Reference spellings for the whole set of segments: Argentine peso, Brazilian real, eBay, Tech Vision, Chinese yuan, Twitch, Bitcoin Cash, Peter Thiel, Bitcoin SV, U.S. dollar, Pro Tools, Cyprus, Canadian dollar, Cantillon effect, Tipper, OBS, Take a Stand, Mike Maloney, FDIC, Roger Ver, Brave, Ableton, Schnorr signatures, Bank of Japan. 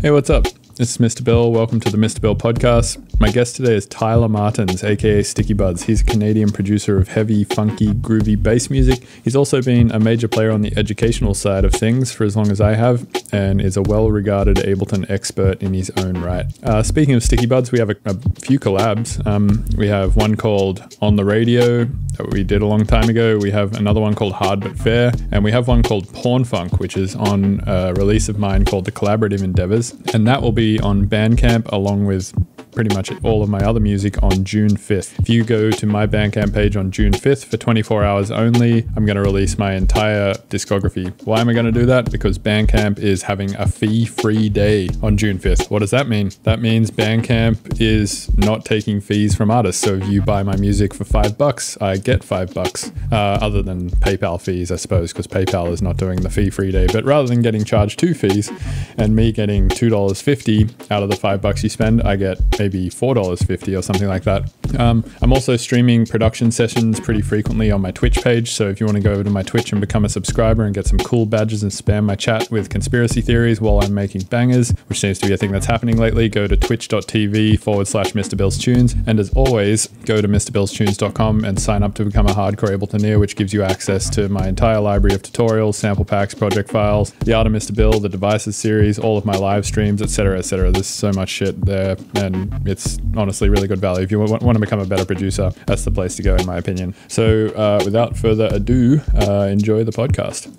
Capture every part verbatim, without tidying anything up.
Hey, what's up? It's Mister Bill. Welcome to the Mister Bill podcast. My guest today is Tyler Martins, aka Sticky Buds. He's a Canadian producer of heavy, funky, groovy bass music. He's also been a major player on the educational side of things for as long as I have, and is a well-regarded Ableton expert in his own right. Uh, speaking of Sticky Buds, we have a, a few collabs. Um, we have one called On the Radio that we did a long time ago. We have another one called Hard But Fair, and we have one called Porn Funk, which is on a release of mine called The Collaborative Endeavors, and that will be on Bandcamp along with pretty much all of my other music on June fifth. If you go to my Bandcamp page on June fifth for twenty-four hours only, I'm going to release my entire discography. Why am I going to do that? Because Bandcamp is having a fee-free day on June fifth. What does that mean? That means Bandcamp is not taking fees from artists. So if you buy my music for five bucks, I get five bucks, uh, other than PayPal fees, I suppose, because PayPal is not doing the fee-free day. But rather than getting charged two fees and me getting two dollars fifty out of the five bucks you spend, I get maybe four dollars fifty or something like that. Um, I'm also streaming production sessions pretty frequently on my Twitch page. So if you want to go over to my Twitch and become a subscriber and get some cool badges and spam my chat with conspiracy theories while I'm making bangers, which seems to be a thing that's happening lately, go to twitch.tv forward slash MrBillsTunes. And as always, go to MrBillsTunes dot com and sign up to become a hardcore Abletoneer, which gives you access to my entire library of tutorials, sample packs, project files, the Art of Mister Bill, the Devices series, all of my live streams, et cetera, et cetera. There's so much shit there, and it's honestly really good value. If you want, want to become a better producer, that's the place to go, in my opinion. So uh, without further ado, uh, enjoy the podcast.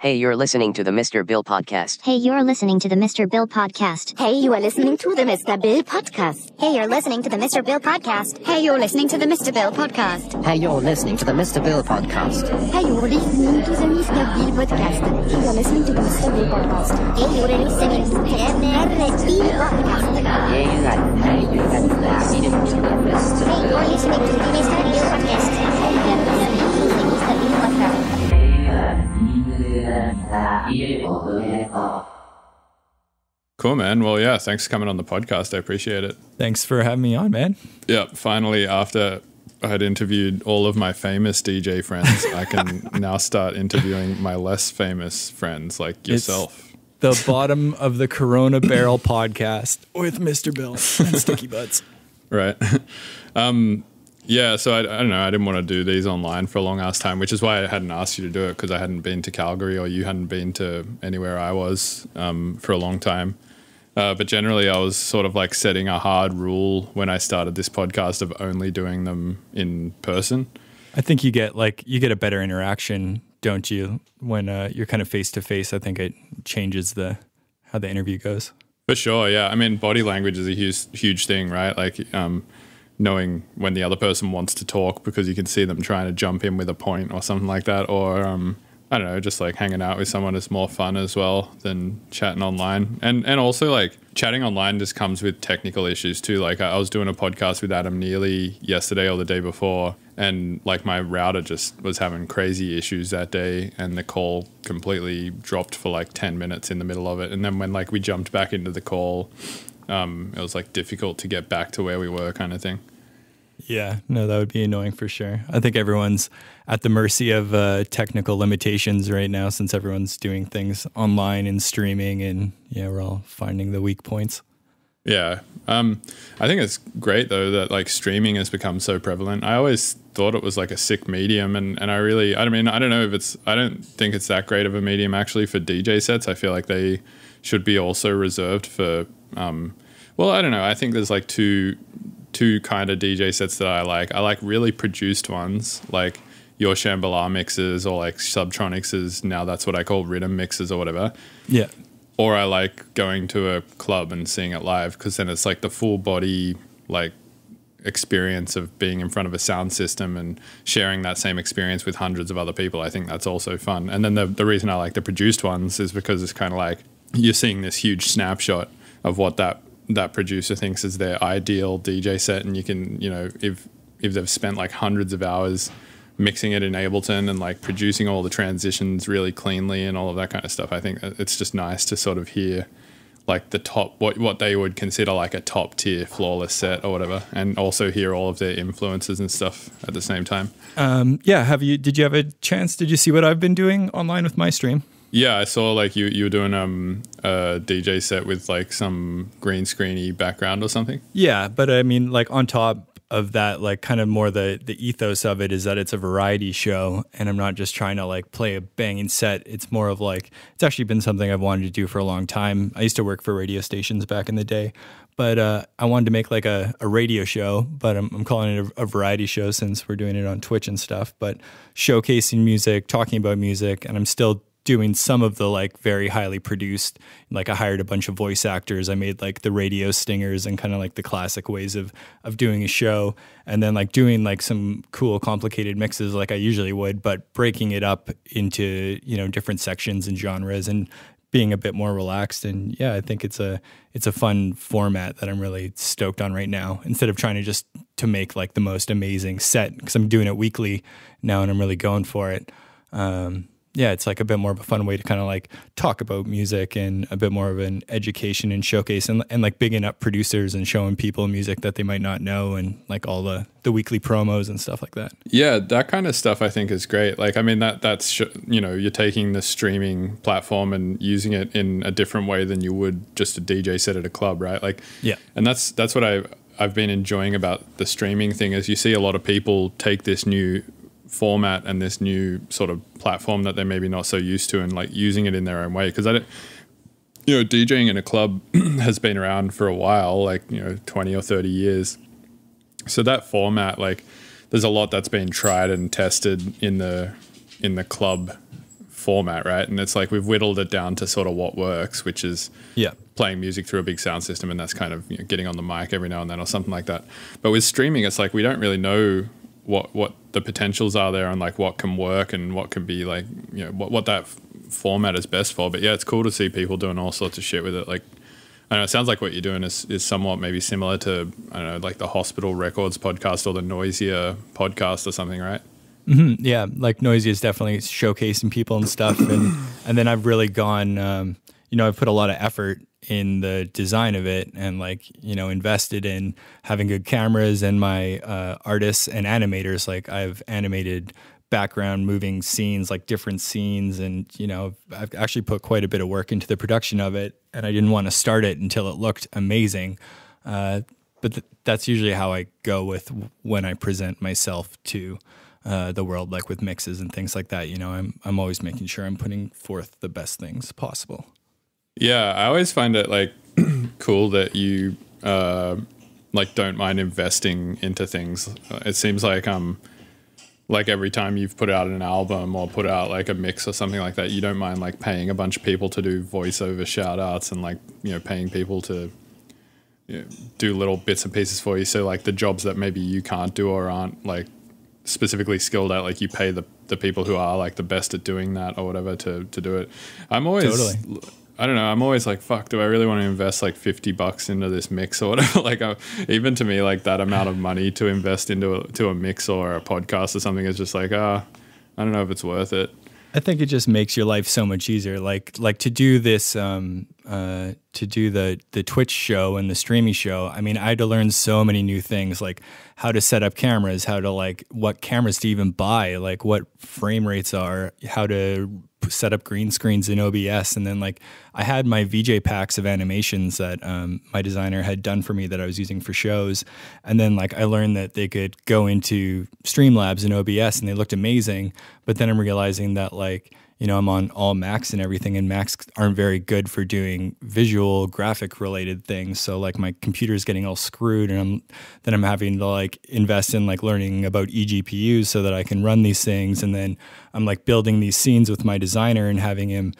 Hey, you're listening to the Mister Bill podcast. Hey, you're listening to the Mister Bill podcast. Hey, you are listening to the Mister Bill podcast. Hey, you're listening to the Mister Bill podcast. Hey, you're listening to the Mister Bill podcast. Hey, you're listening to the Mister Bill podcast. Hey, you're listening to the Mister Bill podcast. Hey, you're listening to the Mister Bill podcast. Hey, you're listening to the Mister Bill podcast. Hey, you're listening to the Mister Bill podcast. Cool, man. Well, yeah, thanks for coming on the podcast. I appreciate it. Thanks for having me on, man. Yeah, finally, after I had interviewed all of my famous D J friends, I can now start interviewing my less famous friends like yourself. It's the bottom of the Corona Barrel podcast with Mister Bill and Sticky Butts. Right. Um, Yeah, so I, I don't know. I didn't want to do these online for a long ass time, which is why I hadn't asked you to do it, because I hadn't been to Calgary or you hadn't been to anywhere I was um, for a long time. Uh, but generally, I was sort of like setting a hard rule when I started this podcast of only doing them in person. I think you get like you get a better interaction, don't you? When uh, you're kind of face to face, I think it changes the how the interview goes. For sure, yeah. I mean, body language is a huge huge thing, right? Like. Um, knowing when the other person wants to talk, because you can see them trying to jump in with a point or something like that. Or, um, I don't know, just like hanging out with someone is more fun as well than chatting online. And, and also like chatting online just comes with technical issues too. Like I, I was doing a podcast with Adam Neely yesterday or the day before, and like my router just was having crazy issues that day, and the call completely dropped for like ten minutes in the middle of it. And then when like we jumped back into the call, Um, it was like difficult to get back to where we were, kind of thing. Yeah, no, that would be annoying for sure. I think everyone's at the mercy of uh, technical limitations right now, since everyone's doing things online and streaming, and yeah, we're all finding the weak points. Yeah, um, I think it's great though that like streaming has become so prevalent. I always thought it was like a sick medium, and and I really, I mean, I don't know if it's, I don't think it's that great of a medium actually for D J sets. I feel like they should be also reserved for. Um, well, I don't know. I think there's like two, two kind of D J sets that I like. I like really produced ones, like your Shambhala mixes or like Subtronics. Now that's what I call rhythm mixes or whatever. Yeah. Or I like going to a club and seeing it live, because then it's like the full body like experience of being in front of a sound system and sharing that same experience with hundreds of other people. I think that's also fun. And then the the reason I like the produced ones is because it's kind of like you're seeing this huge snapshot of what that that producer thinks is their ideal D J set, and you can, you know, if if they've spent like hundreds of hours mixing it in Ableton and like producing all the transitions really cleanly and all of that kind of stuff, I think it's just nice to sort of hear like the top, what what they would consider like a top tier flawless set or whatever, and also hear all of their influences and stuff at the same time. Um, yeah, have you? Did you have a chance? Did you see what I've been doing online with my stream? Yeah, I saw like you you were doing um, a D J set with like some green screeny background or something. Yeah, but I mean, like on top of that, like kind of more the the ethos of it is that it's a variety show, and I'm not just trying to like play a banging set. It's more of like, it's actually been something I've wanted to do for a long time. I used to work for radio stations back in the day, but uh, I wanted to make like a, a radio show, but I'm, I'm calling it a, a variety show since we're doing it on Twitch and stuff, but showcasing music, talking about music, and I'm still doing some of the like very highly produced, like I hired a bunch of voice actors. I made like the radio stingers and kind of like the classic ways of, of doing a show, and then like doing like some cool complicated mixes like I usually would, but breaking it up into, you know, different sections and genres and being a bit more relaxed. And yeah, I think it's a, it's a fun format that I'm really stoked on right now, instead of trying to just to make like the most amazing set, because I'm doing it weekly now and I'm really going for it. Um, Yeah, it's like a bit more of a fun way to kind of like talk about music, and a bit more of an education and showcase, and, and like bigging up producers and showing people music that they might not know, and like all the, the weekly promos and stuff like that. Yeah, that kind of stuff I think is great. Like, I mean, that that's, sh you know, you're taking the streaming platform and using it in a different way than you would just a D J set at a club, right? Like, yeah. And that's, that's what I, I've been enjoying about the streaming thing, is you see a lot of people take this new format and this new sort of platform that they're maybe not so used to, and like using it in their own way. Because I don't, you know, DJing in a club has been around for a while, like, you know, twenty or thirty years. So that format, like, there's a lot that's been tried and tested in the in the club format, right? And it's like we've whittled it down to sort of what works, which is yeah, playing music through a big sound system, and that's kind of, you know, getting on the mic every now and then or something like that. But with streaming, it's like we don't really know what what the potentials are there, and like what can work and what can be like, you know, what, what that format is best for. But yeah, it's cool to see people doing all sorts of shit with it. Like, I know it sounds like what you're doing is, is somewhat maybe similar to, I don't know, like the Hospital Records podcast or the Noisier podcast or something, right? Mm-hmm. Yeah, like Noisier is definitely showcasing people and stuff. And, and then I've really gone, um, you know, I've put a lot of effort in the design of it, and like, you know, invested in having good cameras and my uh, artists and animators. Like, I've animated background moving scenes, like different scenes, and, you know, I've actually put quite a bit of work into the production of it, and I didn't want to start it until it looked amazing. Uh, but th that's usually how I go with when I present myself to uh, the world, like with mixes and things like that. You know, I'm, I'm always making sure I'm putting forth the best things possible. Yeah, I always find it like cool that you uh, like don't mind investing into things. It seems like um, like every time you've put out an album or put out like a mix or something like that, you don't mind like paying a bunch of people to do voiceover shout outs, and like, you know, paying people to, you know, do little bits and pieces for you. So like the jobs that maybe you can't do or aren't like specifically skilled at, like you pay the the people who are like the best at doing that or whatever to to do it. I'm always totally. I don't know. I'm always like, fuck, do I really want to invest like fifty bucks into this mix or whatever? Like, I, even to me, like that amount of money to invest into a, to a mix or a podcast or something is just like, ah, oh, I don't know if it's worth it. I think it just makes your life so much easier. Like, like to do this, um, uh, to do the, the Twitch show and the streaming show. I mean, I had to learn so many new things, like how to set up cameras, how to like, what cameras to even buy, like what frame rates are, how to set up green screens in O B S. And then like I had my V J packs of animations that um, my designer had done for me that I was using for shows. And then like I learned that they could go into Streamlabs and O B S, and they looked amazing. But then I'm realizing that like, you know, I'm on all Macs and everything, and Macs aren't very good for doing visual graphic related things. So like my computer's getting all screwed, and I'm, then I'm having to like invest in like learning about eGPUs so that I can run these things. And then I'm like building these scenes with my designer and having him,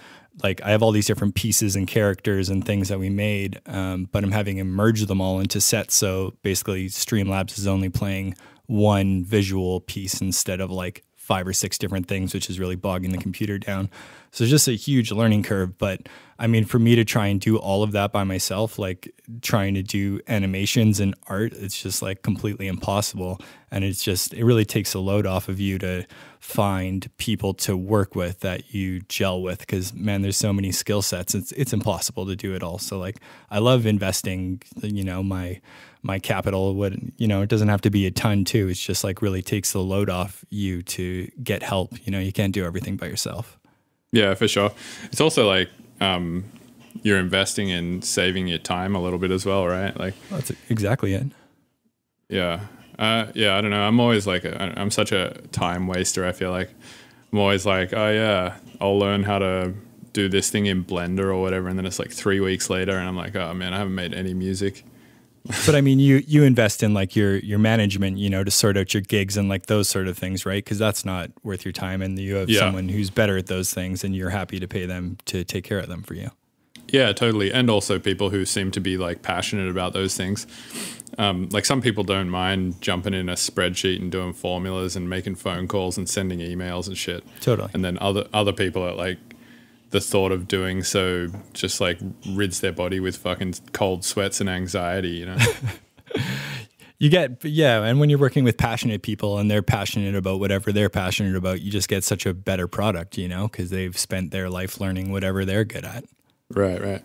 like I have all these different pieces and characters and things that we made, um, but I'm having him merge them all into sets. So basically Streamlabs is only playing one visual piece instead of like five or six different things, which is really bogging the computer down. So it's just a huge learning curve. But I mean, for me to try and do all of that by myself, like trying to do animations and art, it's just like completely impossible. And it's just, it really takes a load off of you to find people to work with that you gel with, because man, there's so many skill sets. It's, it's impossible to do it all. So like, I love investing, you know, my, my capital would, you know, it doesn't have to be a ton too. It's just like really takes the load off you to get help. You know, you can't do everything by yourself. Yeah, for sure. It's also like, um, you're investing in saving your time a little bit as well, right? Like that's exactly it. Yeah. Uh, yeah. I don't know. I'm always like, a, I'm such a time waster. I feel like I'm always like, oh yeah, I'll learn how to do this thing in Blender or whatever. And then it's like three weeks later and I'm like, oh man, I haven't made any music. But I mean, you, you invest in like your, your management, you know, to sort out your gigs and like those sort of things, right? Cause that's not worth your time. And you have yeah. someone who's better at those things and you're happy to pay them to take care of them for you. Yeah, totally. And also people who seem to be like passionate about those things. Um, like some people don't mind jumping in a spreadsheet and doing formulas and making phone calls and sending emails and shit. Totally. And then other, other people are like, the thought of doing so just like rids their body with fucking cold sweats and anxiety, you know? You get, yeah. And when you're working with passionate people and they're passionate about whatever they're passionate about, you just get such a better product, you know, cause they've spent their life learning whatever they're good at. Right. Right.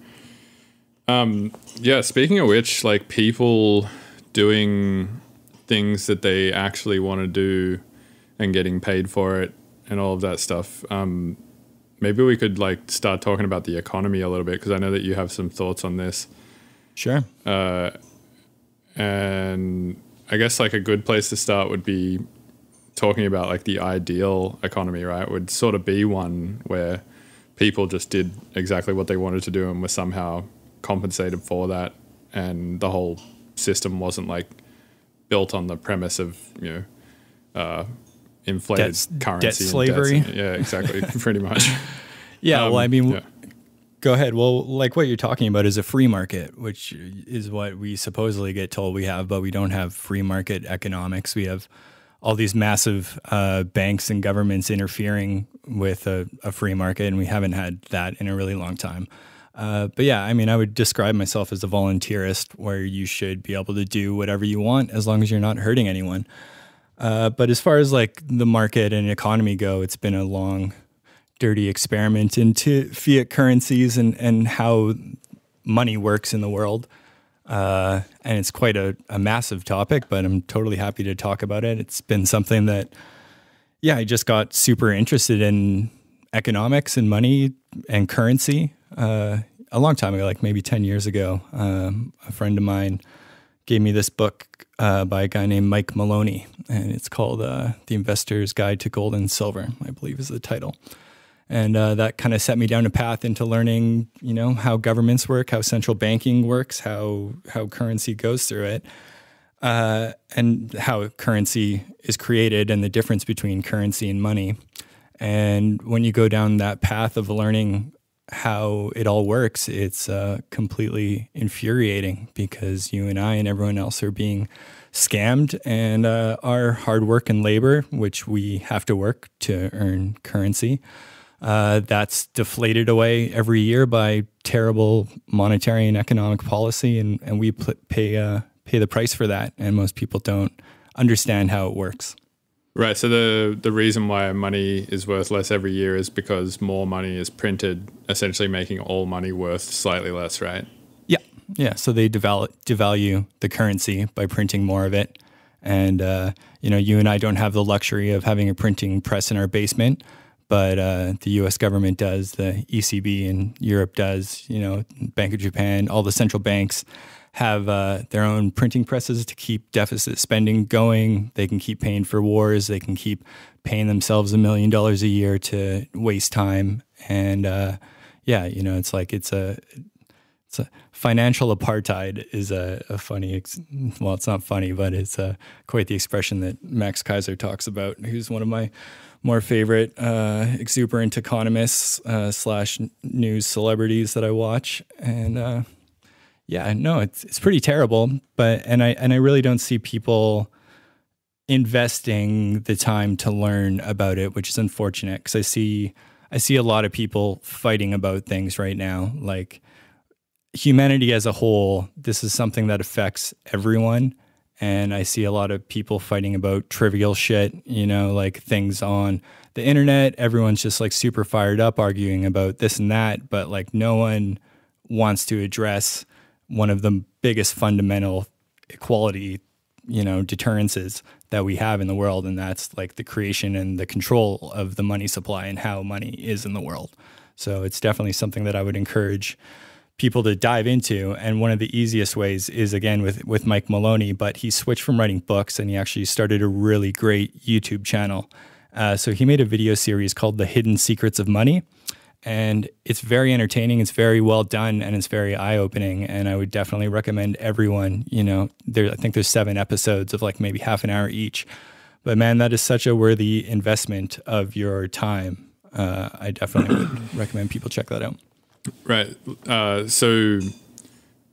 Um, yeah. Speaking of which, like people doing things that they actually want to do and getting paid for it and all of that stuff. Um, Maybe we could like start talking about the economy a little bit, because I know that you have some thoughts on this. Sure. Uh, and I guess like a good place to start would be talking about like the ideal economy, right? It would sort of be one where people just did exactly what they wanted to do and were somehow compensated for that, and the whole system wasn't like built on the premise of, you know, uh, inflated debt, currency debt slavery and and, yeah, exactly. Pretty much. Yeah. Um, well, I mean, yeah. Go ahead. Well, like what you're talking about is a free market, which is what we supposedly get told we have, but we don't have free market economics. We have all these massive uh, banks and governments interfering with a, a free market, and we haven't had that in a really long time. Uh, but yeah, I mean, I would describe myself as a volunteerist, where you should be able to do whatever you want as long as you're not hurting anyone. Uh, but as far as like the market and economy go, it's been a long, dirty experiment into fiat currencies and, and how money works in the world. Uh, and it's quite a, a massive topic, but I'm totally happy to talk about it. It's been something that, yeah, I just got super interested in economics and money and currency uh, a long time ago, like maybe ten years ago. Um, a friend of mine gave me this book uh, by a guy named Mike Maloney, and it's called uh, The Investor's Guide to Gold and Silver, I believe is the title. And uh, that kind of set me down a path into learning, you know, how governments work, how central banking works, how, how currency goes through it, uh, and how currency is created and the difference between currency and money. And when you go down that path of learning how it all works, it's uh, completely infuriating, because you and I and everyone else are being scammed, and uh, our hard work and labor, which we have to work to earn currency, uh, that's deflated away every year by terrible monetary and economic policy, and, and we pay, uh, pay the price for that, and most people don't understand how it works. Right, so the, the reason why money is worth less every year is because more money is printed, essentially making all money worth slightly less, right? Yeah, yeah. So they deval devalue the currency by printing more of it. And, uh, you know, you and I don't have the luxury of having a printing press in our basement, but uh, the U S government does, the E C B in Europe does, you know, Bank of Japan, all the central banks have uh, their own printing presses to keep deficit spending going. They can keep paying for wars. They can keep paying themselves a million dollars a year to waste time. And uh, yeah, you know, it's like it's a, it's a financial apartheid is a, a funny, ex well, it's not funny, but it's uh, quite the expression that Max Kaiser talks about, who's one of my more favorite uh, exuberant economists uh, slash news celebrities that I watch. And uh, yeah, no, it's it's pretty terrible, but and I and I really don't see people investing the time to learn about it, which is unfortunate, because I see I see a lot of people fighting about things right now. Like humanity as a whole, this is something that affects everyone. And I see a lot of people fighting about trivial shit, you know, like things on the internet. Everyone's just like super fired up arguing about this and that, but like no one wants to address one of the biggest fundamental equality, you know, deterrences that we have in the world. And that's like the creation and the control of the money supply and how money is in the world. So it's definitely something that I would encourage people to dive into. And one of the easiest ways is, again, with, with Mike Maloney, but he switched from writing books and he actually started a really great YouTube channel. Uh, so he made a video series called The Hidden Secrets of Money. And it's very entertaining, it's very well done, and it's very eye-opening. And I would definitely recommend everyone, you know, there, I think there's seven episodes of like maybe half an hour each. But man, that is such a worthy investment of your time. Uh, I definitely would recommend people check that out. Right. Uh, so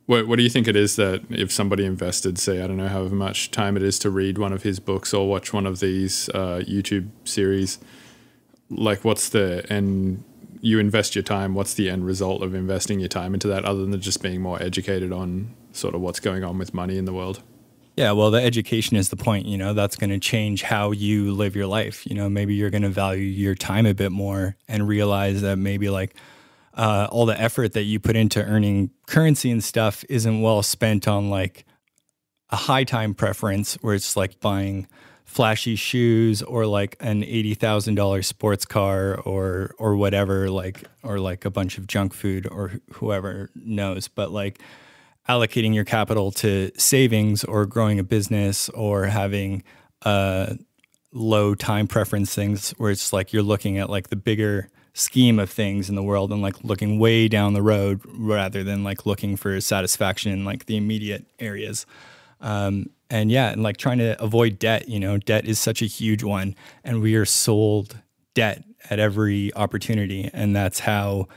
what, what do you think it is that if somebody invested, say, I don't know, however much time it is to read one of his books or watch one of these uh, YouTube series, like what's the end? You invest your time, what's the end result of investing your time into that other than just being more educated on sort of what's going on with money in the world? Yeah, well, the education is the point, you know, that's going to change how you live your life. You know, maybe you're going to value your time a bit more and realize that maybe like uh, all the effort that you put into earning currency and stuff isn't well spent on like a high time preference where it's like buying flashy shoes or like an eighty thousand dollar sports car or, or whatever, like, or like a bunch of junk food or wh whoever knows, but like allocating your capital to savings or growing a business or having uh low time preference things where it's like, you're looking at like the bigger scheme of things in the world and like looking way down the road rather than like looking for satisfaction in like the immediate areas. Um, And yeah, and like trying to avoid debt, you know, debt is such a huge one and we are sold debt at every opportunity. And that's how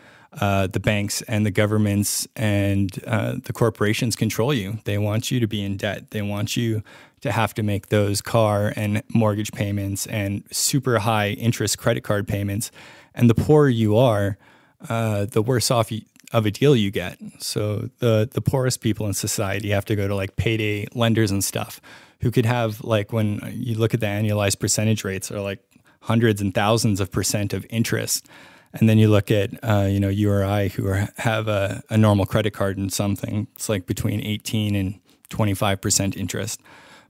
uh, the banks and the governments and uh, the corporations control you. They want you to be in debt. They want you to have to make those car and mortgage payments and super high interest credit card payments. And the poorer you are, uh, the worse off you of a deal you get. So the the poorest people in society have to go to like payday lenders and stuff who could have like, when you look at the annualized percentage rates, are like hundreds and thousands of percent of interest. And then you look at, uh, you know, you or I who are, have a, a normal credit card and something, it's like between eighteen and twenty-five percent interest.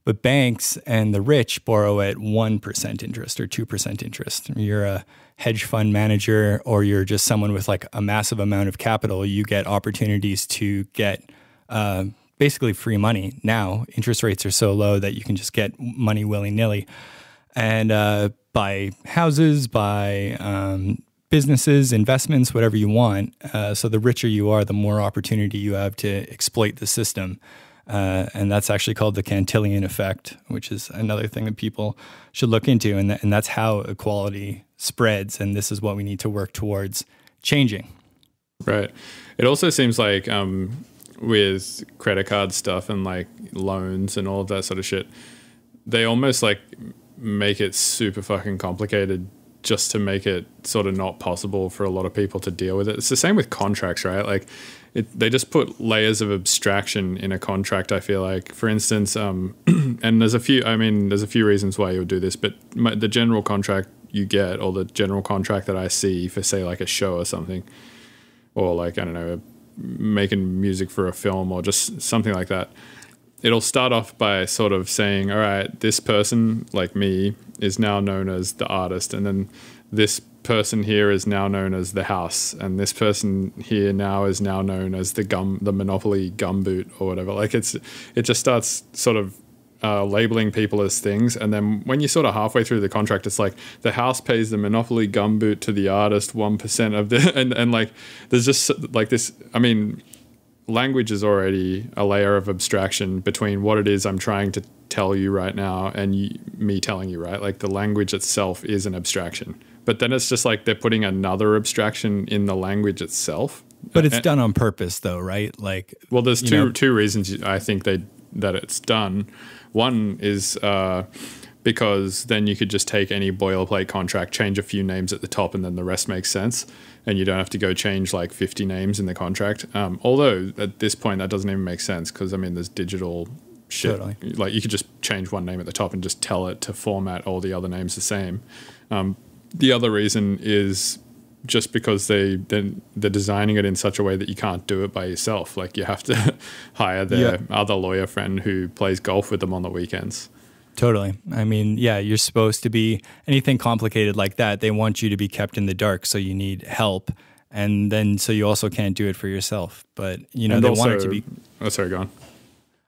But banks and the rich borrow at one percent interest or two percent interest. You're a hedge fund manager or you're just someone with like a massive amount of capital, you get opportunities to get uh, basically free money. Now, interest rates are so low that you can just get money willy-nilly and uh, buy houses, buy um, businesses, investments, whatever you want. Uh, so the richer you are, the more opportunity you have to exploit the system. Uh, and that's actually called the Cantillon effect, which is another thing that people should look into. And, th and that's how equality spreads. And this is what we need to work towards changing. Right. It also seems like um, with credit card stuff and like loans and all of that sort of shit, they almost like make it super fucking complicated just to make it sort of not possible for a lot of people to deal with it. It's the same with contracts, right? Like it, they just put layers of abstraction in a contract, I feel like. For instance, um, and there's a few, I mean, there's a few reasons why you would do this, but my, the general contract you get or the general contract that I see for, say, like a show or something, or like, I don't know, making music for a film or just something like that, it'll start off by sort of saying, all right, this person, like me, is now known as the artist. And then this person here is now known as the house. And this person here now is now known as the gum, the Monopoly gumboot or whatever. Like it's, it just starts sort of uh, labeling people as things. And then when you're sort of halfway through the contract, it's like the house pays the Monopoly gumboot to the artist one percent of the, and, and like, there's just like this, I mean, language is already a layer of abstraction between what it is I'm trying to tell you right now and you, me telling you, right? Like the language itself is an abstraction, but then it's just like they're putting another abstraction in the language itself. But it's and, done on purpose though, right? Like, well, there's two, know. two reasons I think they, that it's done. One is, uh, because then you could just take any boilerplate contract, change a few names at the top, and then the rest makes sense. And you don't have to go change like fifty names in the contract. Um, although at this point that doesn't even make sense, because I mean, there's digital shit. Totally. Like you could just change one name at the top and just tell it to format all the other names the same. Um, the other reason is just because they then they're designing it in such a way that you can't do it by yourself. Like you have to hire their yep. other lawyer friend who plays golf with them on the weekends. Totally. I mean, yeah, you're supposed to be anything complicated like that. They want you to be kept in the dark. So you need help. And then, so you also can't do it for yourself, but you know, and they also want it to be, oh, sorry, go on.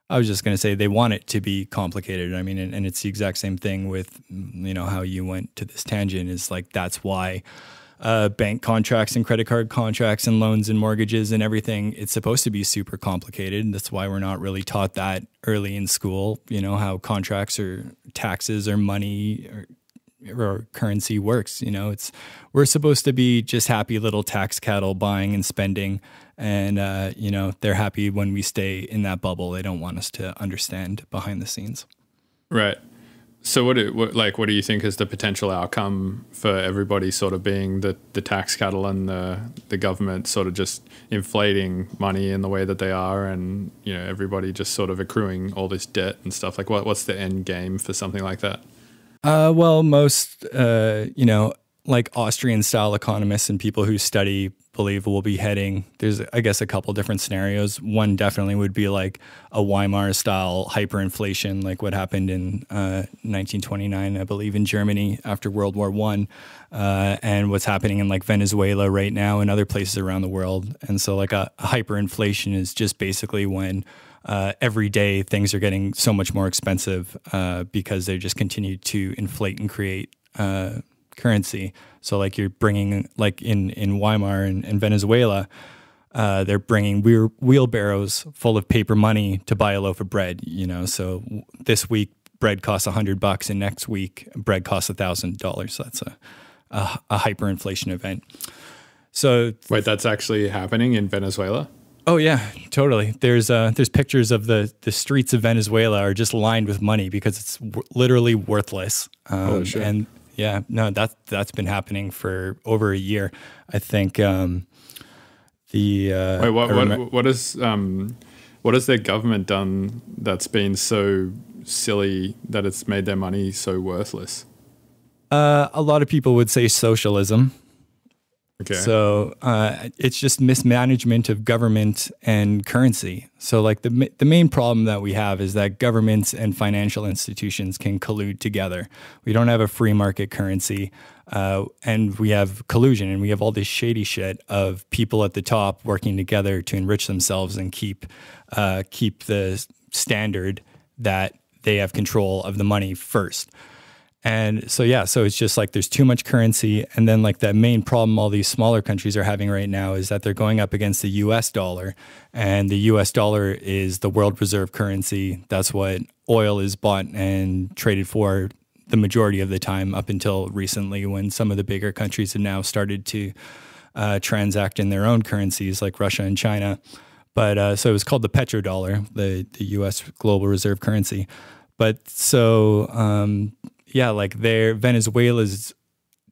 I was just going to say they want it to be complicated. I mean, and, and it's the exact same thing with, you know, how you went to this tangent is like, that's why uh, bank contracts and credit card contracts and loans and mortgages and everything, it's supposed to be super complicated. That's why we're not really taught that early in school, you know, how contracts or taxes or money or or currency works. You know, it's, we're supposed to be just happy little tax cattle buying and spending. And, uh, you know, they're happy when we stay in that bubble. They don't want us to understand behind the scenes. Right. So what, do, what like, what do you think is the potential outcome for everybody sort of being the, the tax cattle and the, the government sort of just inflating money in the way that they are and, you know, everybody just sort of accruing all this debt and stuff? Like what, what's the end game for something like that? Uh, well, most, uh, you know, like Austrian style economists and people who study believe we'll be heading, there's, I guess, a couple different scenarios. One definitely would be like a Weimar style hyperinflation, like what happened in uh, nineteen twenty-nine, I believe, in Germany after World War One, uh, and what's happening in like Venezuela right now and other places around the world. And so like a hyperinflation is just basically when Uh, every day things are getting so much more expensive uh, because they just continue to inflate and create uh, currency. So like you're bringing, like in, in Weimar and, and Venezuela, uh, they're bringing wheel wheelbarrows full of paper money to buy a loaf of bread, you know? So this week bread costs a hundred bucks and next week bread costs a thousand dollars. So that's a, a, a hyperinflation event. So wait, that's actually happening in Venezuela? Oh yeah, totally. There's uh, there's pictures of the the streets of Venezuela are just lined with money because it's w literally worthless. Um, oh, sure. And yeah, no, that that's been happening for over a year, I think. Um, the uh, wait, what what what is um, what has their government done that's been so silly that it's made their money so worthless? Uh, a lot of people would say socialism. Okay. So uh, it's just mismanagement of government and currency. So like the, the main problem that we have is that governments and financial institutions can collude together. We don't have a free market currency uh, and we have collusion and we have all this shady shit of people at the top working together to enrich themselves and keep, uh, keep the standard that they have control of the money first. And so, yeah, so it's just like there's too much currency. And then like that main problem all these smaller countries are having right now is that they're going up against the U S dollar, and the U S dollar is the world reserve currency. That's what oil is bought and traded for the majority of the time up until recently, when some of the bigger countries have now started to uh, transact in their own currencies, like Russia and China. But uh, so it was called the petrodollar, the, the U S global reserve currency. But so... Um, yeah, like their Venezuela's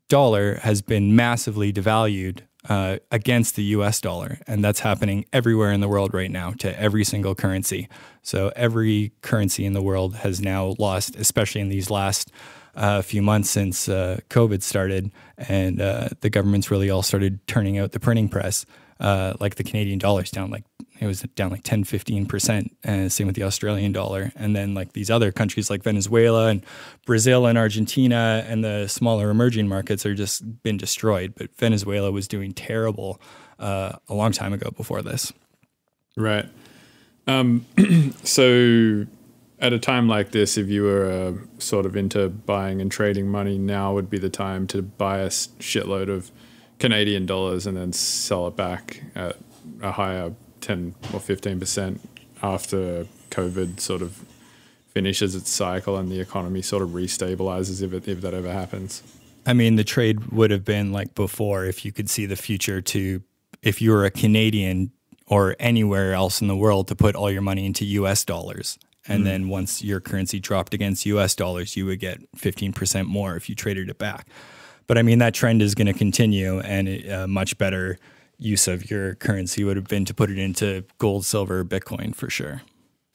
dollar has been massively devalued uh, against the U S dollar. And that's happening everywhere in the world right now to every single currency. So every currency in the world has now lost, especially in these last uh, few months since uh, COVID started and uh, the government's really all started turning out the printing press. Uh, like the Canadian dollar's down like, it was down like ten, fifteen percent, and same with the Australian dollar. And then like these other countries like Venezuela and Brazil and Argentina and the smaller emerging markets are just been destroyed. But Venezuela was doing terrible uh, a long time ago before this. Right. Um, so at a time like this, if you were uh, sort of into buying and trading money, now would be the time to buy a shitload of Canadian dollars and then sell it back at a higher ten or fifteen percent after COVID sort of finishes its cycle and the economy sort of restabilizes, if, it, if that ever happens. I mean, the trade would have been like before, if you could see the future to, if you were a Canadian or anywhere else in the world, to put all your money into U S dollars. And mm. then once your currency dropped against U S dollars, you would get fifteen percent more if you traded it back. But I mean, that trend is going to continue, and a much better use of your currency would have been to put it into gold, silver, Bitcoin for sure.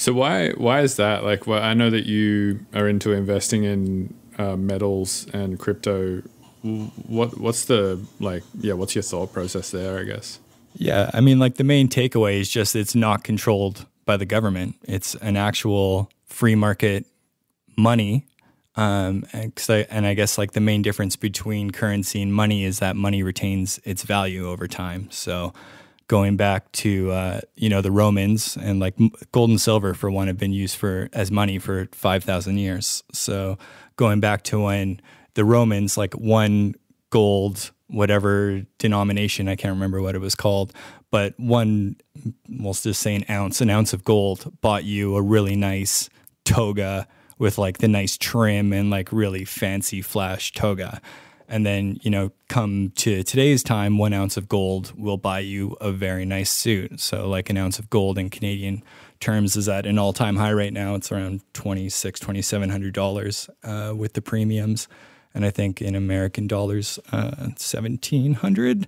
So why why is that? Like, well, I know that you are into investing in uh, metals and crypto. What what's the like? Yeah, what's your thought process there, I guess? Yeah, I mean, like the main takeaway is just it's not controlled by the government. It's an actual free market money. Um, and, I, and I guess like the main difference between currency and money is that money retains its value over time. So going back to, uh, you know, the Romans, and like gold and silver for one have been used for as money for five thousand years. So going back to when the Romans, like one gold, whatever denomination, I can't remember what it was called, but one, we'll just say an ounce, an ounce of gold bought you a really nice toga with like the nice trim and like really fancy flash toga. And then, you know, come to today's time, one ounce of gold will buy you a very nice suit. So like an ounce of gold in Canadian terms is at an all-time high right now. It's around twenty-six hundred, twenty-seven hundred dollars uh, with the premiums. And I think in American dollars, uh, seventeen hundred.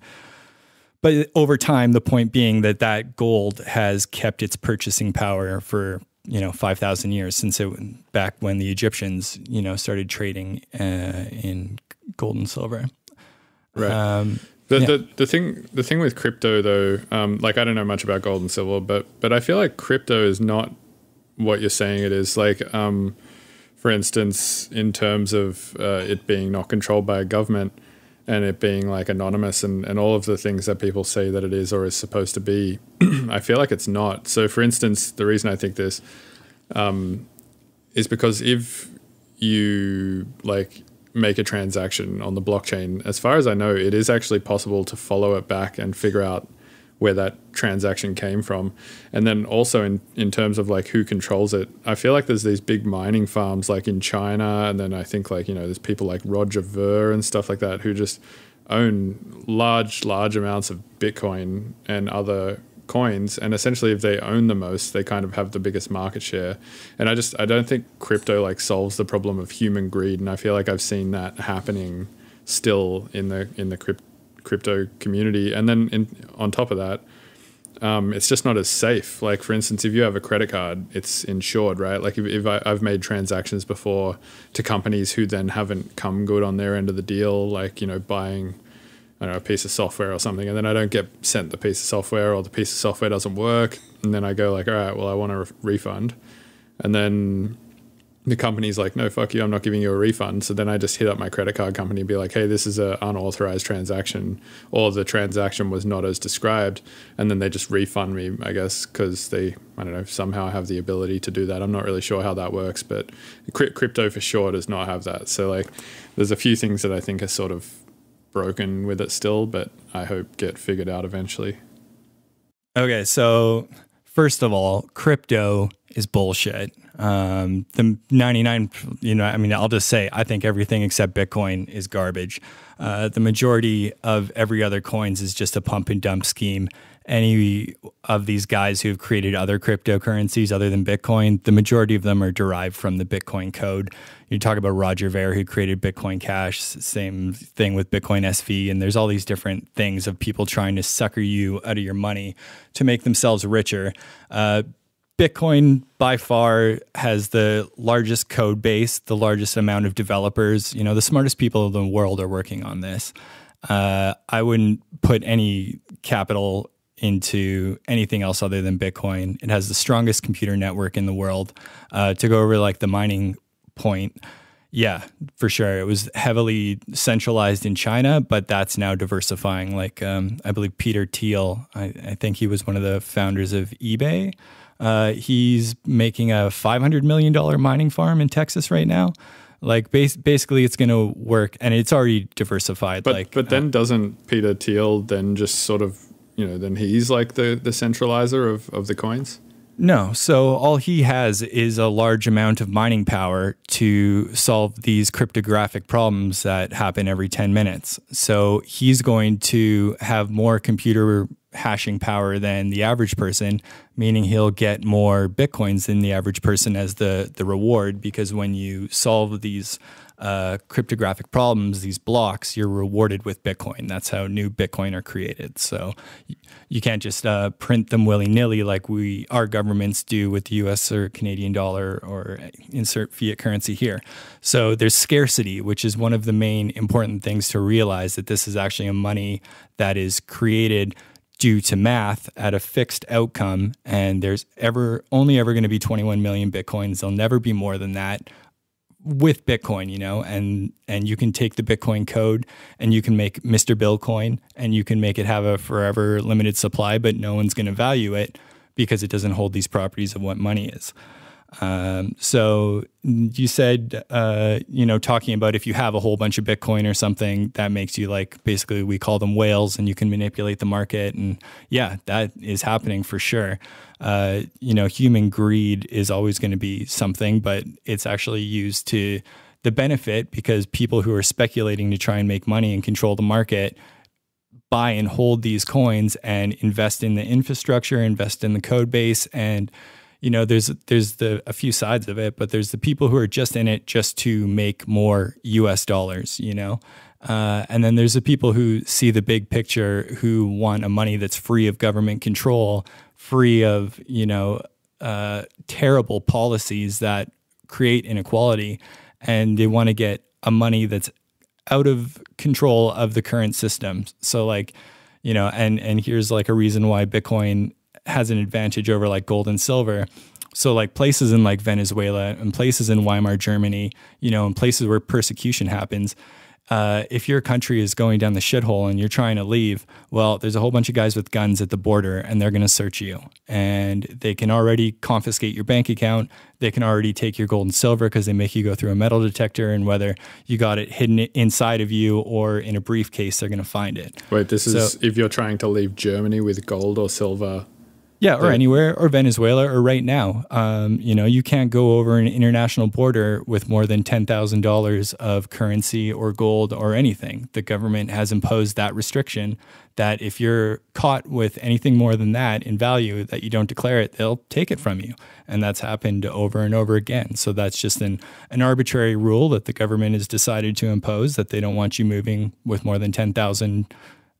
But over time, the point being that that gold has kept its purchasing power for, you know, five thousand years, since it back when the Egyptians, you know, started trading uh, in gold and silver. Right. Um, the, yeah. the the thing the thing with crypto though, um, like I don't know much about gold and silver, but but I feel like crypto is not what you're saying it is. Like, um, for instance, in terms of uh, it being not controlled by a government and it being like anonymous and and all of the things that people say that it is or is supposed to be, I feel like it's not. So for instance, the reason I think this um, is because if you like make a transaction on the blockchain, as far as I know, it is actually possible to follow it back and figure out where that transaction came from. And then also in, in terms of like who controls it, I feel like there's these big mining farms like in China. And then I think like, you know, there's people like Roger Ver and stuff like that who just own large, large amounts of Bitcoin and other coins. And essentially if they own the most, they kind of have the biggest market share. And I just, I don't think crypto like solves the problem of human greed. And I feel like I've seen that happening still in the, in the crypto crypto community. And then in, on top of that, um, it's just not as safe. Like for instance, if you have a credit card, it's insured, right? Like if, if I, I've made transactions before to companies who then haven't come good on their end of the deal, like, you know, buying, I don't know, a piece of software or something, and then I don't get sent the piece of software, or the piece of software doesn't work. And then I go like, all right, well, I want a re refund. And then the company's like, no, fuck you, I'm not giving you a refund. So then I just hit up my credit card company and be like, hey, this is an unauthorized transaction, or the transaction was not as described. And then they just refund me, I guess, because they, I don't know, somehow have the ability to do that. I'm not really sure how that works, but crypto for sure does not have that. So like there's a few things that I think are sort of broken with it still, but I hope get figured out eventually. Okay, so first of all, crypto is bullshit. Um, the ninety-nine, you know, I mean, I'll just say, I think everything except Bitcoin is garbage. Uh, the majority of every other coins is just a pump and dump scheme. Any of these guys who've created other cryptocurrencies other than Bitcoin, the majority of them are derived from the Bitcoin code. You talk about Roger Ver, who created Bitcoin Cash, same thing with Bitcoin S V. And there's all these different things of people trying to sucker you out of your money to make themselves richer. Uh, Bitcoin by far has the largest code base, the largest amount of developers. You know, the smartest people in the world are working on this. Uh, I wouldn't put any capital into anything else other than Bitcoin. It has the strongest computer network in the world. Uh, to go over like the mining point, yeah, for sure. It was heavily centralized in China, but that's now diversifying. Like um, I believe Peter Thiel, I, I think he was one of the founders of eBay. Uh, he's making a five hundred million dollar mining farm in Texas right now. Like bas basically it's going to work, and it's already diversified. But, like, but then uh, doesn't Peter Thiel then just sort of, you know, then he's like the, the centralizer of, of the coins? No. So all he has is a large amount of mining power to solve these cryptographic problems that happen every ten minutes. So he's going to have more computer hashing power than the average person, meaning he'll get more Bitcoins than the average person as the, the reward, because when you solve these uh, cryptographic problems, these blocks, you're rewarded with Bitcoin. That's how new Bitcoin are created. So you can't just uh, print them willy-nilly like we our governments do with the U S or Canadian dollar or insert fiat currency here. So there's scarcity, which is one of the main important things to realize, that this is actually a money that is created due to math at a fixed outcome, and there's ever only ever going to be twenty-one million Bitcoins. There'll never be more than that with Bitcoin, you know, and and you can take the Bitcoin code and you can make Mister Bill coin and you can make it have a forever limited supply, but no one's going to value it because it doesn't hold these properties of what money is. Um, so you said, uh, you know, talking about if you have a whole bunch of Bitcoin or something, that makes you like, basically we call them whales, and you can manipulate the market. And yeah, that is happening for sure. Uh, you know, human greed is always going to be something, but it's actually used to the benefit, because people who are speculating to try and make money and control the market buy and hold these coins and invest in the infrastructure, invest in the code base, and you know, there's there's the a few sides of it, but there's the people who are just in it just to make more U S dollars, you know, uh, and then there's the people who see the big picture, who want a money that's free of government control, free of, you know, uh, terrible policies that create inequality, and they want to get a money that's out of control of the current system. So like, you know, and and here's like a reason why Bitcoin has an advantage over like gold and silver. So like places in like Venezuela and places in Weimar, Germany, you know, and places where persecution happens. Uh, if your country is going down the shithole and you're trying to leave, well, there's a whole bunch of guys with guns at the border and they're going to search you, and they can already confiscate your bank account. They can already take your gold and silver because they make you go through a metal detector, and whether you got it hidden inside of you or in a briefcase, they're going to find it. Wait, this so, is if you're trying to leave Germany with gold or silver. Yeah, or anywhere, or Venezuela, or right now. Um, you know, you can't go over an international border with more than ten thousand dollars of currency or gold or anything. The government has imposed that restriction that if you're caught with anything more than that in value that you don't declare it, they'll take it from you. And that's happened over and over again. So that's just an, an arbitrary rule that the government has decided to impose, that they don't want you moving with more than ten thousand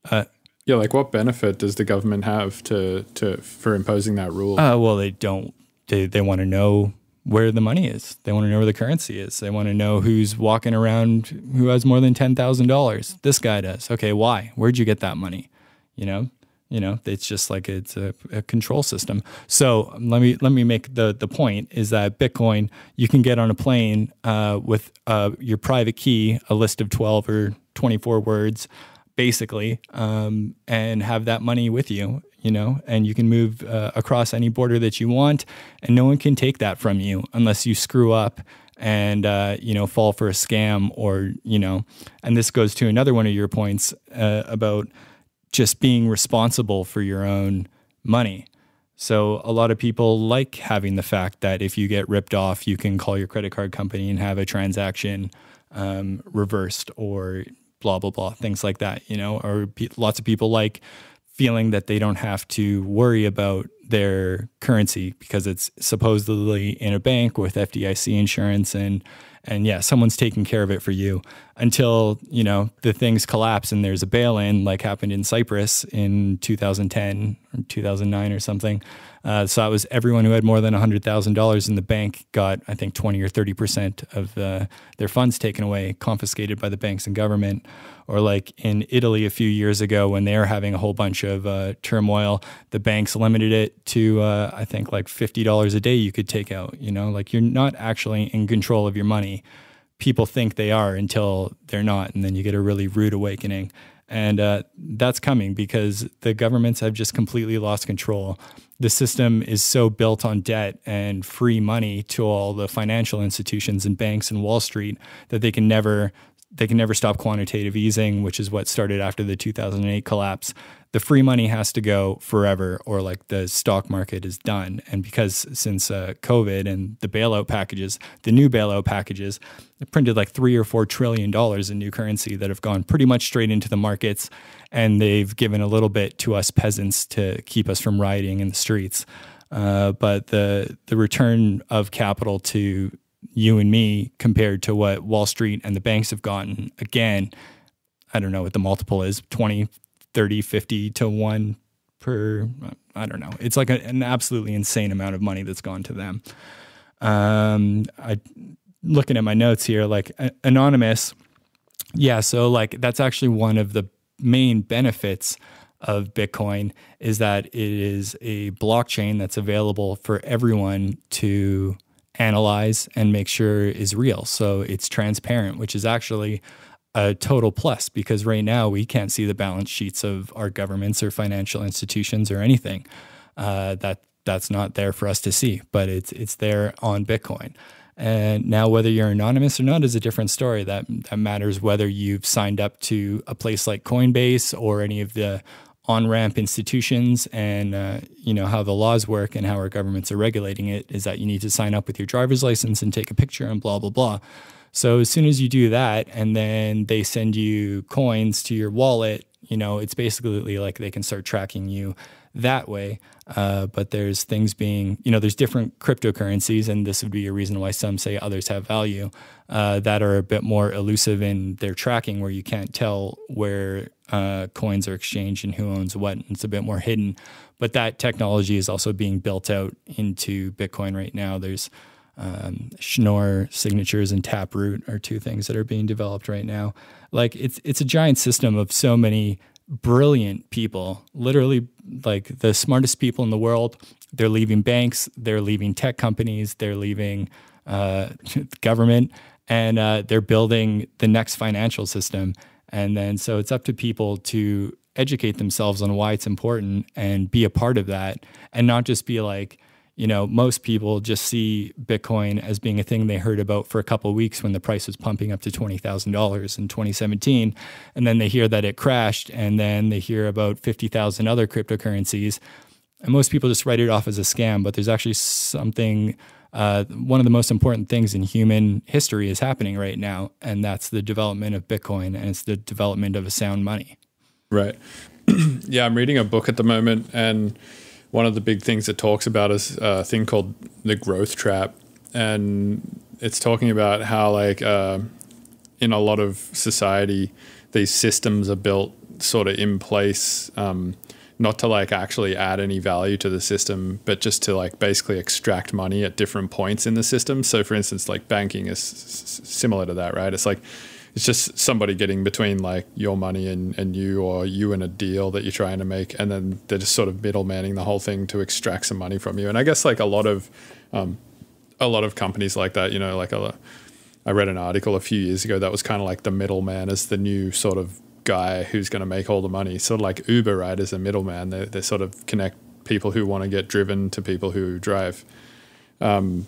dollars. Uh, Yeah, like what benefit does the government have to to for imposing that rule? Uh, well, they don't. They they want to know where the money is. They want to know where the currency is. They want to know who's walking around who has more than ten thousand dollars. This guy does. Okay, why? Where'd you get that money? You know, you know. It's just like it's a, a control system. So let me let me make the the point is that Bitcoin, you can get on a plane uh, with uh, your private key, a list of twelve or twenty four words, basically, um, and have that money with you, you know, and you can move uh, across any border that you want, and no one can take that from you unless you screw up and, uh, you know, fall for a scam or, you know, and this goes to another one of your points uh, about just being responsible for your own money. So a lot of people like having the fact that if you get ripped off, you can call your credit card company and have a transaction um, reversed or blah, blah, blah, things like that, you know, or pe lots of people like feeling that they don't have to worry about their currency because it's supposedly in a bank with F D I C insurance and, and yeah, someone's taking care of it for you until, you know, the things collapse and there's a bail-in like happened in Cyprus in two thousand ten or two thousand nine or something. Uh, so that was everyone who had more than one hundred thousand dollars in the bank got, I think, twenty or thirty percent of uh, their funds taken away, confiscated by the banks and government. Or like in Italy a few years ago when they were having a whole bunch of uh, turmoil, the banks limited it to, uh, I think, like fifty dollars a day you could take out. You know, like you're not actually in control of your money. People think they are until they're not, and then you get a really rude awakening. And uh, that's coming because the governments have just completely lost control. The system is so built on debt and free money to all the financial institutions and banks and Wall Street that they can never they can never stop quantitative easing, which is what started after the two thousand eight collapse. The free money has to go forever, or like the stock market is done. And because since uh, COVID and the bailout packages, the new bailout packages, they printed like three or four trillion dollars in new currency that have gone pretty much straight into the markets. And they've given a little bit to us peasants to keep us from rioting in the streets. Uh, but the the return of capital to you and me compared to what Wall Street and the banks have gotten, again, I don't know what the multiple is, twenty, thirty, fifty to one per, I don't know. It's like a, an absolutely insane amount of money that's gone to them. Um, I looking at my notes here, like uh, anonymous. Yeah. So like, that's actually one of the main benefits of Bitcoin, is that it is a blockchain that's available for everyone to analyze and make sure is real. So it's transparent, which is actually a total plus, because right now we can't see the balance sheets of our governments or financial institutions or anything. Uh, that that's not there for us to see, but it's it's there on Bitcoin. And now whether you're anonymous or not is a different story. That that matters whether you've signed up to a place like Coinbase or any of the on-ramp institutions, and uh, you know how the laws work and how our governments are regulating it is that you need to sign up with your driver's license and take a picture and blah, blah, blah. So as soon as you do that and then they send you coins to your wallet, you know, it's basically like they can start tracking you that way. Uh, but there's things being, you know, there's different cryptocurrencies, and this would be a reason why some say others have value, uh, that are a bit more elusive in their tracking, where you can't tell where uh, coins are exchanged and who owns what. It's a bit more hidden, but that technology is also being built out into Bitcoin right now. There's um, Schnorr signatures and Taproot are two things that are being developed right now. Like it's, it's a giant system of so many brilliant people, literally like the smartest people in the world. They're leaving banks, they're leaving tech companies, they're leaving uh, government, and uh, they're building the next financial system. And then so it's up to people to educate themselves on why it's important and be a part of that, and not just be like, you know, most people just see Bitcoin as being a thing they heard about for a couple of weeks when the price was pumping up to twenty thousand dollars in twenty seventeen. And then they hear that it crashed, and then they hear about fifty thousand other cryptocurrencies. And most people just write it off as a scam, but there's actually something, uh, one of the most important things in human history is happening right now. And that's the development of Bitcoin, and it's the development of a sound money. Right. Yeah, I'm reading a book at the moment, and one of the big things it talks about is a thing called the growth trap. And it's talking about how, like, uh, in a lot of society, these systems are built sort of in place, um, not to like actually add any value to the system, but just to like basically extract money at different points in the system. So for instance, like banking is s similar to that, right? It's like, it's just somebody getting between like your money and, and you, or you and a deal that you're trying to make. And then they're just sort of middlemanning the whole thing to extract some money from you. And I guess like a lot of, um, a lot of companies like that, you know, like a, I read an article a few years ago that was kind of like the middleman is the new sort of guy who's going to make all the money. Sort of like Uber, right, is a middleman. They, they sort of connect people who want to get driven to people who drive. Um,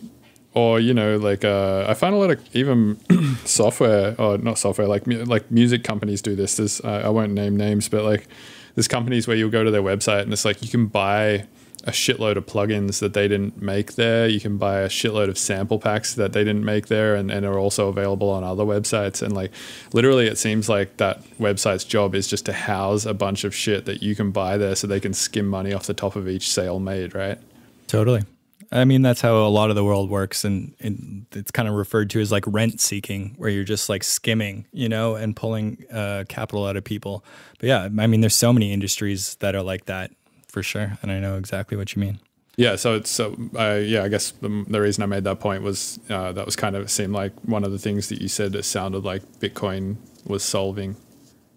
Or, you know, like uh, I find a lot of even software, or not software, like mu like music companies do this. There's, uh, I won't name names, but like there's companies where you'll go to their website and it's like you can buy a shitload of plugins that they didn't make there. You can buy a shitload of sample packs that they didn't make there, and, and are also available on other websites. And like literally it seems like that website's job is just to house a bunch of shit that you can buy there so they can skim money off the top of each sale made, right? Totally. I mean, that's how a lot of the world works, and, and it's kind of referred to as like rent seeking, where you're just like skimming, you know, and pulling uh, capital out of people. But yeah, I mean, there's so many industries that are like that for sure. And I know exactly what you mean. Yeah. So it's so, uh, yeah, I guess the, the reason I made that point was uh, that was kind of seemed like one of the things that you said, it sounded like Bitcoin was solving.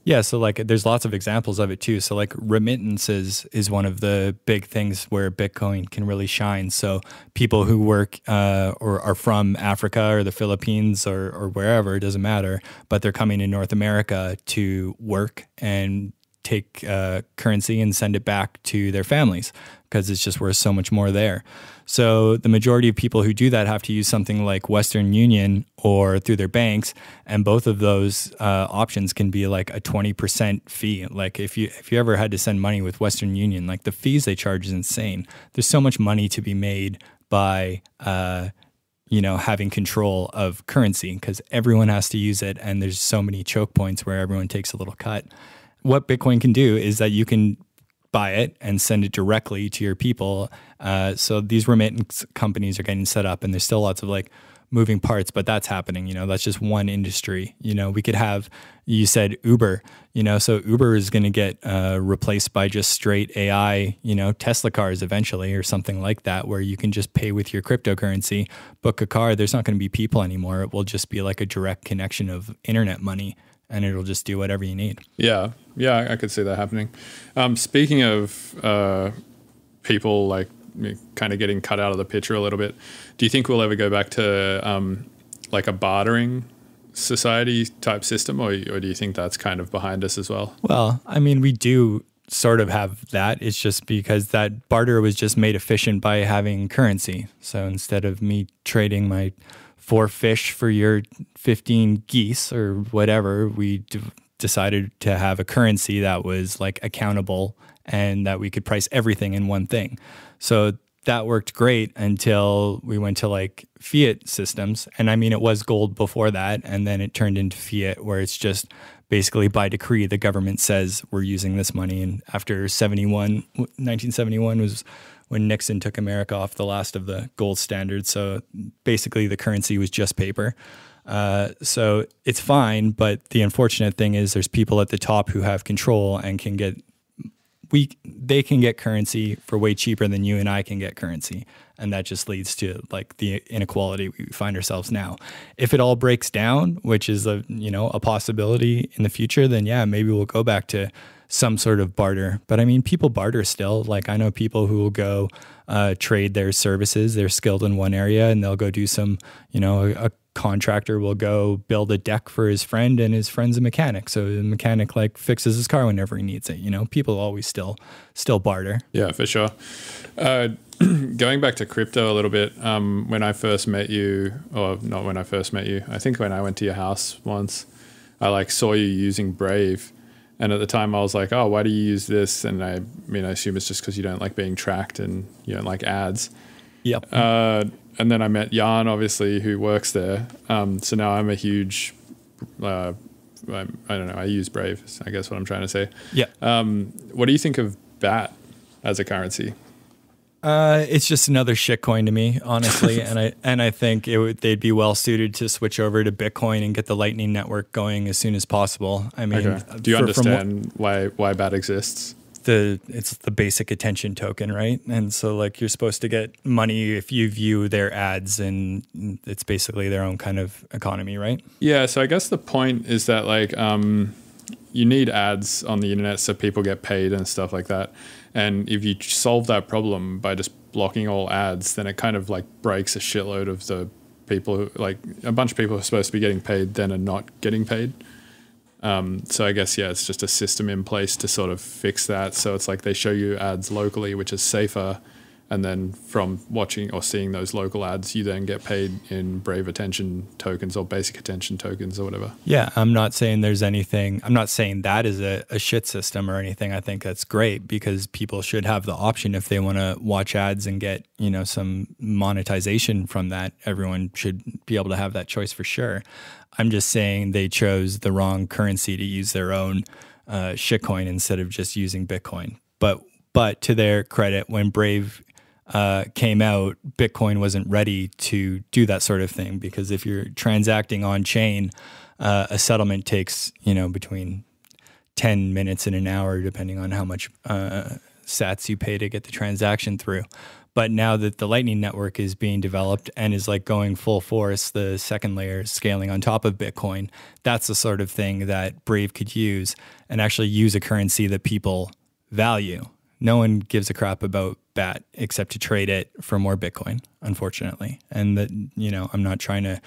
Yeah, so like there's lots of examples of it too. So like remittances is one of the big things where Bitcoin can really shine. So people who work uh, or are from Africa or the Philippines or, or wherever, it doesn't matter, but they're coming to North America to work, and take uh, currency and send it back to their families because it's just worth so much more there. So the majority of people who do that have to use something like Western Union or through their banks, and both of those uh, options can be like a twenty percent fee. Like if you if you ever had to send money with Western Union, like the fees they charge is insane. There's so much money to be made by uh, you know, having control of currency because everyone has to use it, and there's so many choke points where everyone takes a little cut. What Bitcoin can do is that you can buy it and send it directly to your people. Uh, so these remittance companies are getting set up, and there's still lots of like moving parts, but that's happening. You know, that's just one industry. You know, we could have, you said Uber, you know, so Uber is going to get uh, replaced by just straight A I, you know, Tesla cars eventually or something like that, where you can just pay with your cryptocurrency, book a car. There's not going to be people anymore. It will just be like a direct connection of internet money, and it'll just do whatever you need. Yeah, yeah, I could see that happening. Um, speaking of uh, people like kind of getting cut out of the picture a little bit, do you think we'll ever go back to um, like a bartering society type system, or, or do you think that's kind of behind us as well? Well, I mean, we do sort of have that. It's just because that barter was just made efficient by having currency. So instead of me trading my four fish for your fifteen geese or whatever, we d decided to have a currency that was like accountable and that we could price everything in one thing. So that worked great until we went to like fiat systems. And I mean, it was gold before that, and then it turned into fiat, where it's just basically by decree, the government says we're using this money. And after seventy-one, nineteen seventy-one was when Nixon took America off the last of the gold standard. So basically the currency was just paper. Uh, so it's fine, but the unfortunate thing is there's people at the top who have control and can get, we, they can get currency for way cheaper than you and I can get currency. And that just leads to like the inequality we find ourselves now. If it all breaks down, which is a, you know, a possibility in the future, then yeah, maybe we'll go back to some sort of barter. But I mean, people barter still. Like I know people who will go uh, trade their services. They're skilled in one area and they'll go do some, you know, a, a contractor will go build a deck for his friend, and his friend's a mechanic. So the mechanic like fixes his car whenever he needs it. You know, people always still, still barter. Yeah, for sure. Uh, going back to crypto a little bit, um, when I first met you, or not when I first met you, I think when I went to your house once, I like saw you using Brave. And at the time I was like, oh, why do you use this? And I mean, I assume it's just because you don't like being tracked and you don't like ads. Yep. Uh, and then I met Jan, obviously, who works there. Um, so now I'm a huge, uh, I, I don't know, I use Brave, I guess what I'm trying to say. Yeah. Um, what do you think of B A T as a currency? Uh, it's just another shitcoin to me, honestly. and I and I think it would, they'd be well suited to switch over to Bitcoin and get the Lightning Network going as soon as possible. I mean, okay. Do you for, understand why why B A T exists? The it's the basic attention token, right? And so like you're supposed to get money if you view their ads, and it's basically their own kind of economy, right? Yeah. So I guess the point is that like um, you need ads on the internet so people get paid and stuff like that. And if you solve that problem by just blocking all ads, then it kind of like breaks a shitload of the people who, like a bunch of people who are supposed to be getting paid then are not getting paid. Um, so I guess, yeah, it's just a system in place to sort of fix that. So it's like they show you ads locally, which is safer. And then from watching or seeing those local ads, you then get paid in Brave attention tokens or basic attention tokens or whatever. Yeah, I'm not saying there's anything, I'm not saying that is a, a shit system or anything. I think that's great because people should have the option if they want to watch ads and get, you know, some monetization from that. Everyone should be able to have that choice for sure. I'm just saying they chose the wrong currency to use their own uh, shitcoin instead of just using Bitcoin. But, but to their credit, when Brave Uh, came out, Bitcoin wasn't ready to do that sort of thing, because if you're transacting on chain, uh, a settlement takes, you know, between ten minutes and an hour, depending on how much uh, sats you pay to get the transaction through. But now that the Lightning Network is being developed and is like going full force, the second layer is scaling on top of Bitcoin, that's the sort of thing that Brave could use and actually use a currency that people value. No one gives a crap about B A T except to trade it for more Bitcoin, unfortunately. And that, you know, I'm not trying to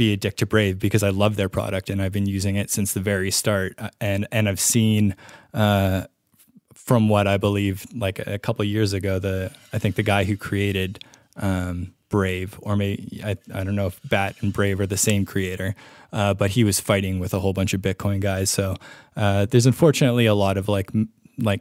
be a dick to Brave because I love their product and I've been using it since the very start. And, and I've seen, uh, from what I believe, like a couple of years ago, the, I think the guy who created, um, Brave, or maybe, I, I don't know if Bat and Brave are the same creator, uh, but he was fighting with a whole bunch of Bitcoin guys. So, uh, there's unfortunately a lot of like, like,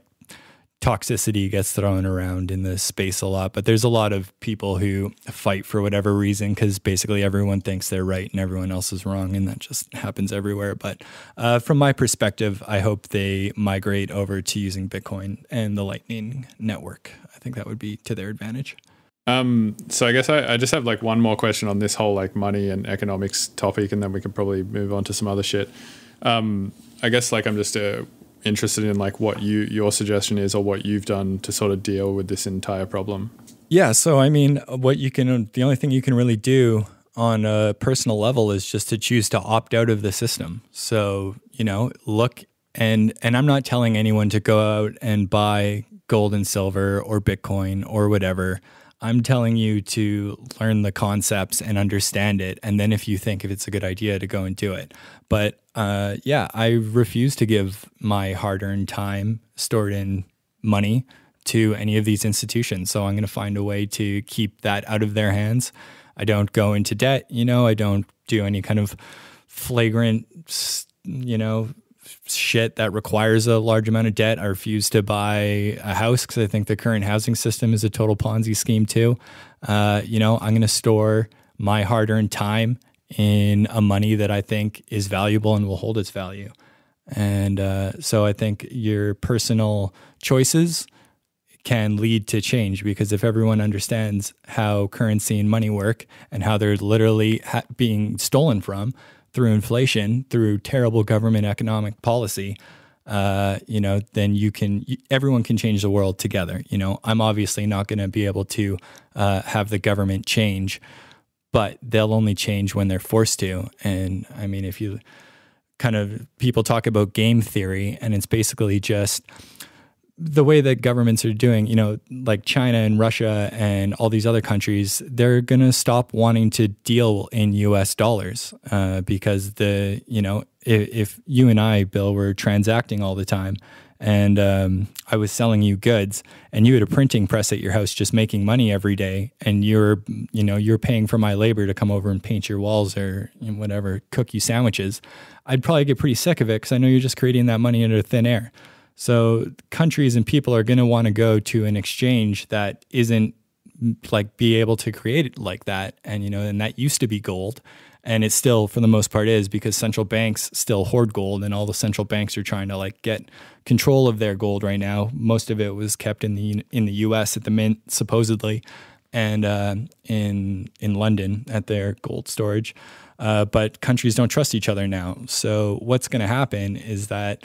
toxicity gets thrown around in the space a lot, but there's a lot of people who fight for whatever reason because basically everyone thinks they're right and everyone else is wrong, and that just happens everywhere. But uh, from my perspective, I hope they migrate over to using Bitcoin and the Lightning Network. I think that would be to their advantage. Um, so I guess I, I just have like one more question on this whole like money and economics topic, and then we can probably move on to some other shit. Um, I guess like I'm just a interested in like what you your suggestion is or what you've done to sort of deal with this entire problem. Yeah, so I mean, what you can, the only thing you can really do on a personal level is just to choose to opt out of the system. So, you know, look, and and I'm not telling anyone to go out and buy gold and silver or Bitcoin or whatever. I'm telling you to learn the concepts and understand it, and then if you think if it's a good idea to go and do it. But uh, yeah, I refuse to give my hard-earned time stored in money to any of these institutions. So I'm going to find a way to keep that out of their hands. I don't go into debt, you know, I don't do any kind of flagrant, you know, shit that requires a large amount of debt. I refuse to buy a house because I think the current housing system is a total Ponzi scheme too. Uh, you know, I'm going to store my hard-earned time in a money that I think is valuable and will hold its value. And uh, so I think your personal choices can lead to change, because if everyone understands how currency and money work and how they're literally ha being stolen from, through inflation, through terrible government economic policy, uh, you know, then you can, everyone can change the world together. You know, I'm obviously not going to be able to uh, have the government change, but they'll only change when they're forced to. And I mean, if you kind of, people talk about game theory, and it's basically just the way that governments are doing, you know, like China and Russia and all these other countries, they're going to stop wanting to deal in U S dollars uh, because the, you know, if, if you and I, Bill, were transacting all the time and um, I was selling you goods and you had a printing press at your house just making money every day, and you're, you know, you're paying for my labor to come over and paint your walls or you know, whatever, cook you sandwiches, I'd probably get pretty sick of it because I know you're just creating that money into thin air. So countries and people are going to want to go to an exchange that isn't like be able to create it like that. And, you know, and that used to be gold, and it still for the most part is, because central banks still hoard gold, and all the central banks are trying to like get control of their gold right now. Most of it was kept in the, in the U S at the mint supposedly, and uh, in, in London at their gold storage. Uh, but countries don't trust each other now. So what's going to happen is that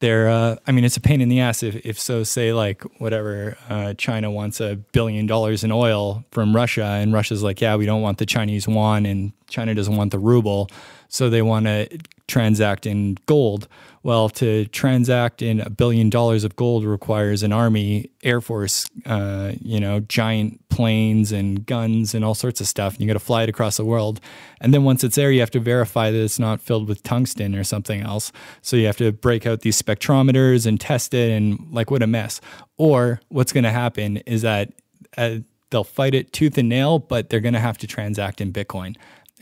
They're, uh, I mean, it's a pain in the ass if, if so, say like whatever, uh, China wants a billion dollars in oil from Russia, and Russia's like, yeah, we don't want the Chinese yuan, and China doesn't want the ruble, so they want to transact in gold. Well, to transact in a billion dollars of gold requires an army, air force, uh, you know, giant planes and guns and all sorts of stuff. And you got to fly it across the world. And then once it's there, you have to verify that it's not filled with tungsten or something else. So you have to break out these spectrometers and test it, and like, what a mess. Or what's going to happen is that uh, they'll fight it tooth and nail, but they're going to have to transact in Bitcoin.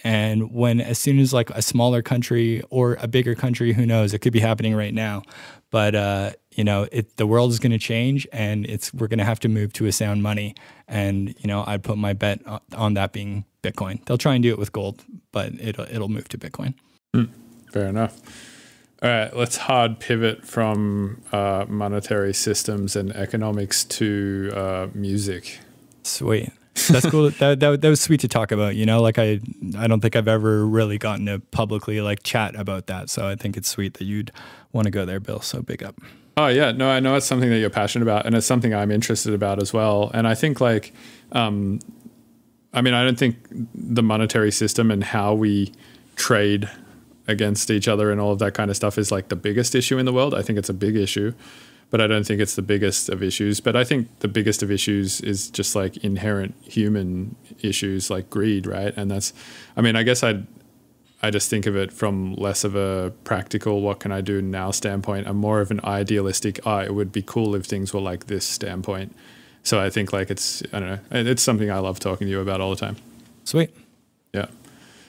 And when, as soon as like a smaller country or a bigger country, who knows, it could be happening right now, but, uh, you know, it, the world is going to change, and it's, we're going to have to move to a sound money. And, you know, I'd put my bet on that being Bitcoin. They'll try and do it with gold, but it'll, it'll move to Bitcoin. Mm, fair enough. All right, let's hard pivot from uh, monetary systems and economics to uh, music. Sweet. That's cool. That, that, that was sweet to talk about, you know, like I, I don't think I've ever really gotten to publicly like chat about that. So I think it's sweet that you'd want to go there, Bill. So big up. Oh yeah, no, I know it's something that you're passionate about, and it's something I'm interested about as well. And I think like, um, I mean, I don't think the monetary system and how we trade against each other and all of that kind of stuff is like the biggest issue in the world. I think it's a big issue, but I don't think it's the biggest of issues. But I think the biggest of issues is just like inherent human issues like greed, right? And that's, I mean, I guess I'd I just think of it from less of a practical what can I do now standpoint and more of an idealistic, oh, it would be cool if things were like this standpoint. So I think like it's, I don't know, it's something I love talking to you about all the time. Sweet. Yeah.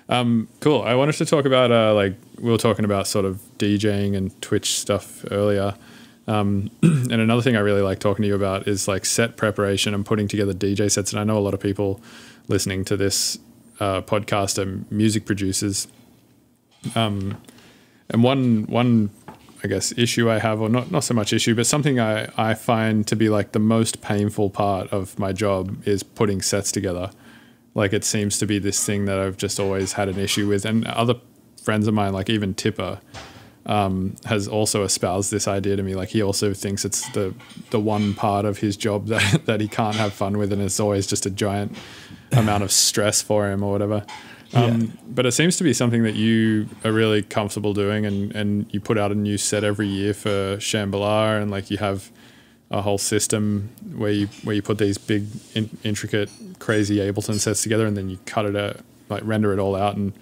Um, cool. I wanted to talk about uh, like we were talking about sort of DJing and Twitch stuff earlier. Um, and another thing I really like talking to you about is like set preparation and putting together D J sets. And I know a lot of people listening to this uh, podcast are music producers. Um, and one, one, I guess, issue I have, or not, not so much issue, but something I, I find to be like the most painful part of my job is putting sets together. Like it seems to be this thing that I've just always had an issue with. And other friends of mine, like even Tipper, um, has also espoused this idea to me. Like he also thinks it's the, the one part of his job that, that he can't have fun with. And it's always just a giant amount of stress for him or whatever. Um, yeah. But it seems to be something that you are really comfortable doing, and, and you put out a new set every year for Shambhala, and like you have a whole system where you where you put these big in, intricate crazy Ableton sets together, and then you cut it out, like render it all out and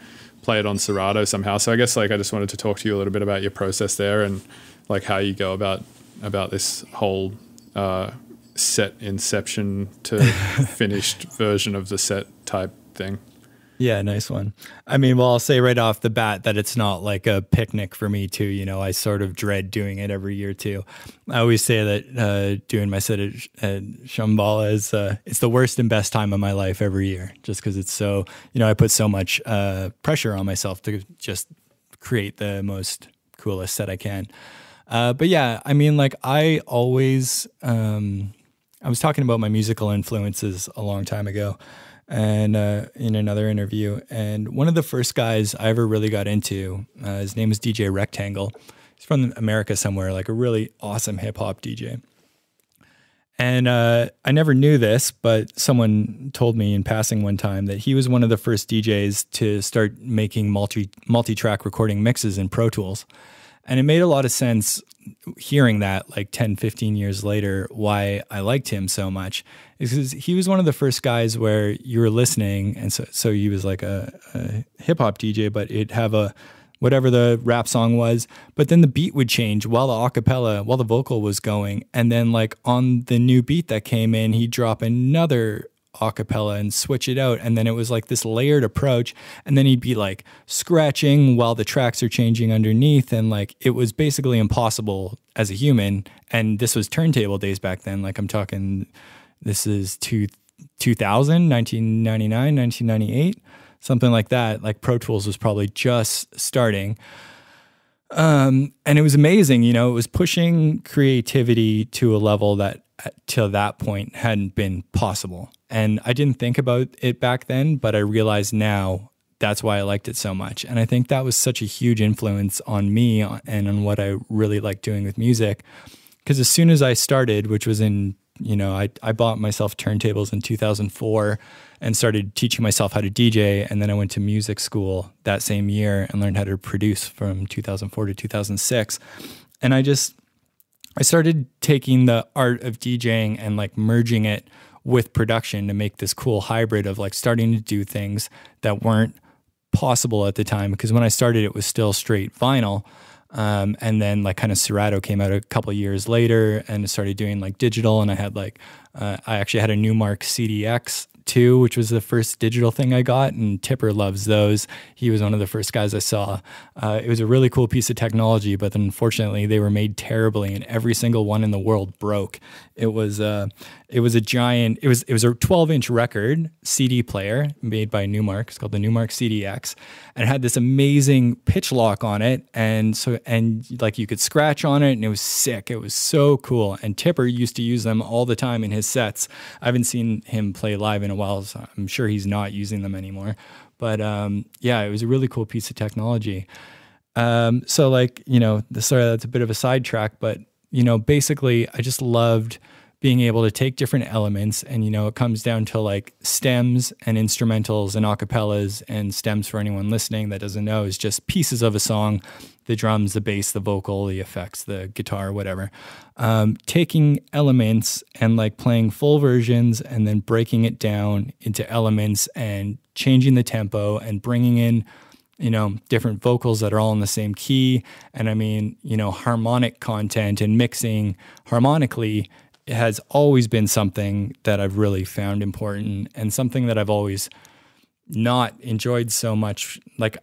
play it on Serato somehow. So I guess like I just wanted to talk to you a little bit about your process there and like how you go about about this whole uh, set inception to finished version of the set type thing. Yeah, nice one. I mean, well, I'll say right off the bat that it's not like a picnic for me too. You know, I sort of dread doing it every year too. I always say that uh, doing my set at, at Shambhala is uh, it's the worst and best time of my life every year, just because it's so, you know, I put so much uh, pressure on myself to just create the most coolest set I can. Uh, but yeah, I mean, like I always, um, I was talking about my musical influences a long time ago, and uh, in another interview, and one of the first guys I ever really got into, uh, his name is D J Rectangle. He's from America somewhere, like a really awesome hip hop D J. And uh, I never knew this, but someone told me in passing one time that he was one of the first D Js to start making multi, multi-track recording mixes in Pro Tools. And it made a lot of sense hearing that like ten, fifteen years later, why I liked him so much. It's because he was one of the first guys where you were listening. And so, so he was like a, a hip hop D J, but it'd have a, whatever the rap song was, but then the beat would change while the acapella, while the vocal was going. And then like on the new beat that came in, he'd drop another acapella and switch it out, and then it was like this layered approach, and then he'd be like scratching while the tracks are changing underneath, and like it was basically impossible as a human. And this was turntable days back then, like I'm talking, this is two thousand, nineteen ninety-nine, nineteen ninety-eight, something like that. Like Pro Tools was probably just starting. Um, and it was amazing, you know, it was pushing creativity to a level that till that point hadn't been possible. And I didn't think about it back then, but I realized now that's why I liked it so much. And I think that was such a huge influence on me and on what I really like doing with music. Because as soon as I started, which was in, you know, I, I bought myself turntables in two thousand four and started teaching myself how to D J. And then I went to music school that same year and learned how to produce from two thousand four to two thousand six. And I just... I started taking the art of DJing and like merging it with production to make this cool hybrid of like starting to do things that weren't possible at the time. Because when I started, it was still straight vinyl. Um, and then like kind of Serato came out a couple years later, and started doing like digital. And I had like, uh, I actually had a Numark C D X too, which was the first digital thing I got. And Tipper loves those. He was one of the first guys I saw. Uh, it was a really cool piece of technology, but unfortunately they were made terribly, and every single one in the world broke. It was a, it was a giant, it was, it was a twelve inch record C D player made by Numark. It's called the Numark C D X, and it had this amazing pitch lock on it. And so, and like you could scratch on it, and it was sick. It was so cool. And Tipper used to use them all the time in his sets. I haven't seen him play live in a while, so I'm sure he's not using them anymore, but um yeah, it was a really cool piece of technology. Um so like, you know, the, sorry, that's a bit of a sidetrack, but you know, basically I just loved being able to take different elements, and you know, it comes down to like stems and instrumentals and acapellas. And stems, for anyone listening that doesn't know, is just pieces of a song: the drums, the bass, the vocal, the effects, the guitar, whatever. Um, taking elements and like playing full versions and then breaking it down into elements and changing the tempo and bringing in you know, different vocals that are all in the same key. And I mean, you know, harmonic content and mixing harmonically has always been something that I've really found important, and something that I've always not enjoyed so much, like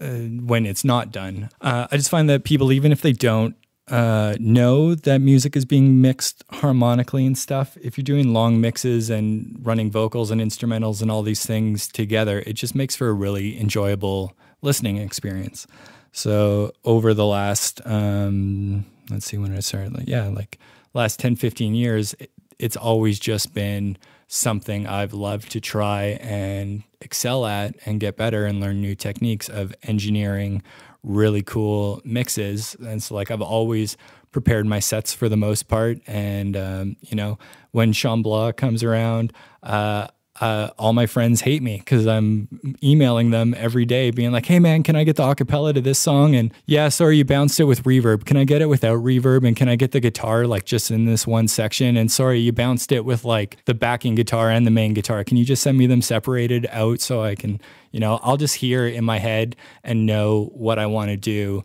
uh, when it's not done. Uh, I just find that people, even if they don't uh, know that music is being mixed harmonically and stuff, if you're doing long mixes and running vocals and instrumentals and all these things together, it just makes for a really enjoyable listening experience. So over the last, um, let's see when I started, like, yeah, like last ten, fifteen years, it, it's always just been something I've loved to try and excel at and get better and learn new techniques of engineering really cool mixes. And so like I've always prepared my sets for the most part. And, um, you know, when Shambhala comes around, uh, uh, all my friends hate me because I'm emailing them every day being like, hey man, can I get the acapella to this song? And yeah, sorry, you bounced it with reverb. Can I get it without reverb? And can I get the guitar like just in this one section? And sorry, you bounced it with like the backing guitar and the main guitar. Can you just send me them separated out so I can, you know, I'll just hear in my head and know what I want to do.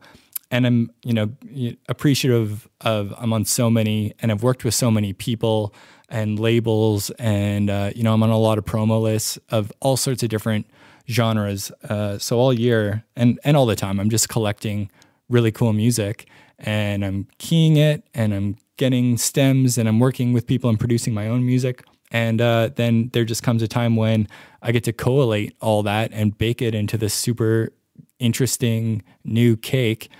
And I'm, you know, appreciative of, I'm on so many, and I've worked with so many people and labels, and uh, you know, I'm on a lot of promo lists of all sorts of different genres. Uh, so all year and and all the time, I'm just collecting really cool music, and I'm keying it, and I'm getting stems, and I'm working with people and producing my own music. And uh, then there just comes a time when I get to collate all that and bake it into this super interesting new cake.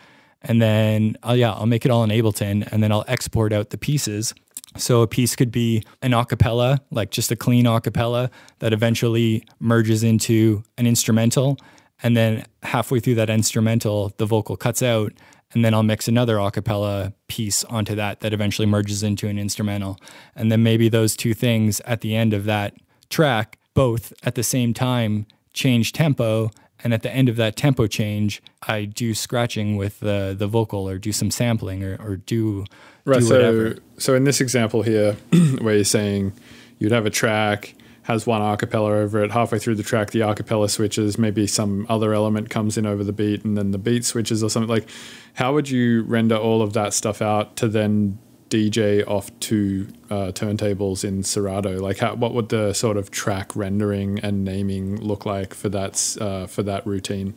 And then, oh yeah, I'll make it all in Ableton, and then I'll export out the pieces. So a piece could be an acapella, like just a clean acapella that eventually merges into an instrumental. And then halfway through that instrumental, the vocal cuts out, and then I'll mix another acapella piece onto that that eventually merges into an instrumental. And then maybe those two things at the end of that track, both at the same time, change tempo. And at the end of that tempo change, I do scratching with the, the vocal, or do some sampling, or, or do, right, do whatever. So, so in this example here, where you're saying you'd have a track, has one acapella over it, halfway through the track the acapella switches, maybe some other element comes in over the beat, and then the beat switches or something. Like, how would you render all of that stuff out to then D J off two uh, turntables in Serato? Like, how, what would the sort of track rendering and naming look like for that uh, for that routine?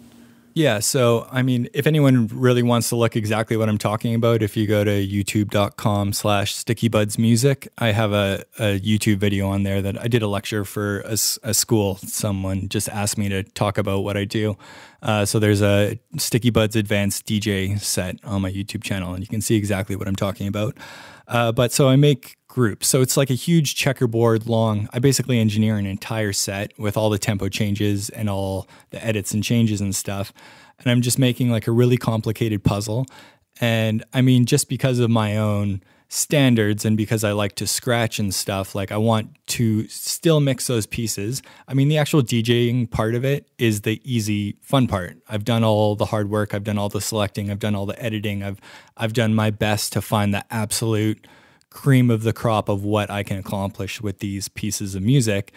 Yeah, so I mean, if anyone really wants to look exactly what I'm talking about, if you go to youtube dot com slash sticky buds music, I have a, a YouTube video on there that I did a lecture for a, a school. Someone just asked me to talk about what I do. Uh, so there's a Sticky Buds Advanced D J set on my YouTube channel, and you can see exactly what I'm talking about. Uh, but so I make groups. So it's like a huge checkerboard long. I basically engineer an entire set with all the tempo changes and all the edits and changes and stuff. And I'm just making like a really complicated puzzle. And I mean, just because of my own standards and because I like to scratch and stuff, like I want to still mix those pieces. I mean, the actual DJing part of it is the easy, fun part. I've done all the hard work. I've done all the selecting. I've done all the editing. I've, I've done my best to find the absolute cream of the crop of what I can accomplish with these pieces of music.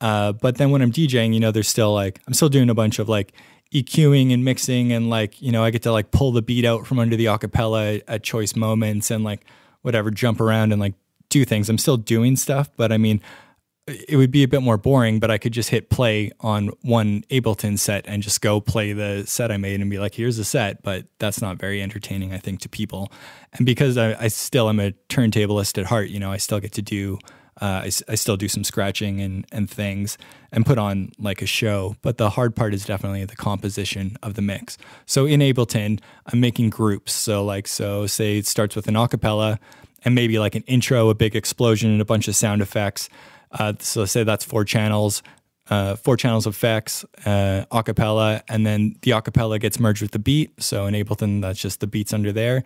Uh, but then when I'm DJing, you know, there's still like, I'm still doing a bunch of like EQing and mixing, and like, you know, I get to like pull the beat out from under the acapella at choice moments, and like, whatever, jump around and like do things. I'm still doing stuff, but I mean, it would be a bit more boring, but I could just hit play on one Ableton set and just go play the set I made and be like, here's the set. But that's not very entertaining, I think, to people. And because I, I still am a turntablist at heart, you know, I still get to do, uh, I, I still do some scratching and, and things and put on like a show. But the hard part is definitely the composition of the mix. So in Ableton, I'm making groups. So like, so say it starts with an acapella and maybe like an intro, a big explosion and a bunch of sound effects. Uh, so say that's four channels, uh, four channels effects, uh, acapella, and then the acapella gets merged with the beat. So in Ableton, that's just the beats under there.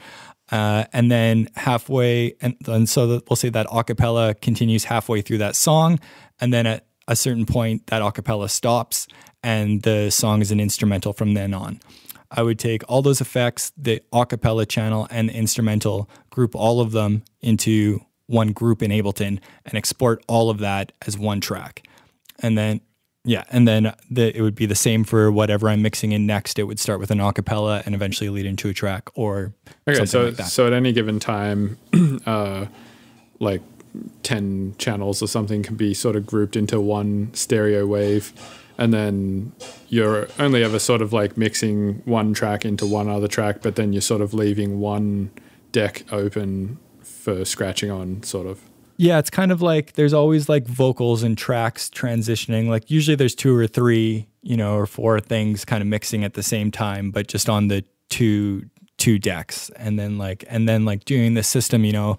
Uh, and then halfway, and, and so that we'll say that acapella continues halfway through that song. And then at a certain point, that acapella stops and the song is an instrumental from then on. I would take all those effects, the acapella channel and the instrumental, group all of them into one group in Ableton and export all of that as one track. And then, Yeah, and then the, it would be the same for whatever I'm mixing in next. It would start with an a cappella and eventually lead into a track or okay, something so, like that. So at any given time, uh, like ten channels or something can be sort of grouped into one stereo wave, and then you're only ever sort of like mixing one track into one other track, but then you're sort of leaving one deck open for scratching on sort of. Yeah, it's kind of like there's always like vocals and tracks transitioning. Like usually there's two or three, you know, or four things kind of mixing at the same time, but just on the two two decks. And then like and then like doing the system, you know,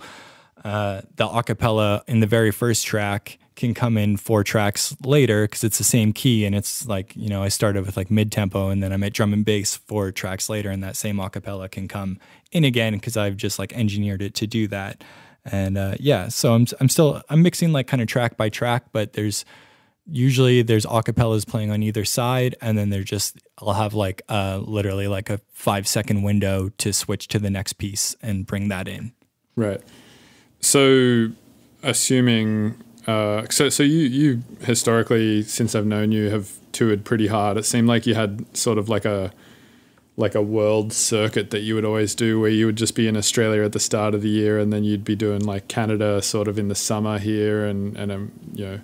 uh, the a cappella in the very first track can come in four tracks later because it's the same key, and it's like, you know, I started with like mid tempo and then I'm at drum and bass four tracks later, and that same a cappella can come in again because I've just like engineered it to do that. And uh, yeah, so I'm I'm still I'm mixing like kind of track by track, but there's usually there's acapellas playing on either side, and then they're just I'll have like uh, literally like a five second window to switch to the next piece and bring that in. Right. So assuming uh, so so you you historically, since I've known you, have toured pretty hard. It seemed like you had sort of like a like a world circuit that you would always do, where you would just be in Australia at the start of the year, and then you'd be doing like Canada sort of in the summer here, and and um, you know,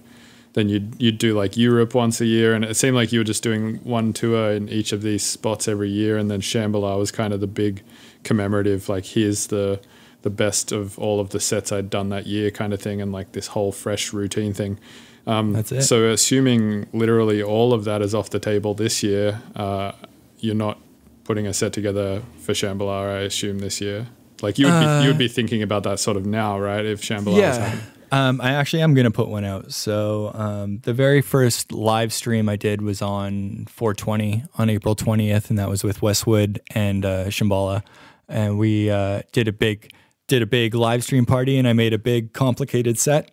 then you'd you'd do like Europe once a year, and it seemed like you were just doing one tour in each of these spots every year. And then Shambhala was kind of the big commemorative, like here's the the best of all of the sets I'd done that year kind of thing, and like this whole fresh routine thing. Um, That's it. So assuming literally all of that is off the table this year, uh, you're not putting a set together for Shambhala, I assume, this year. Like you would be, uh, you would be thinking about that sort of now, right? If Shambhala yeah. is happening. Um, I actually am going to put one out. So um, the very first live stream I did was on four twenty on April twentieth, and that was with Westwood and uh, Shambhala, and we uh, did a big did a big live stream party, and I made a big complicated set,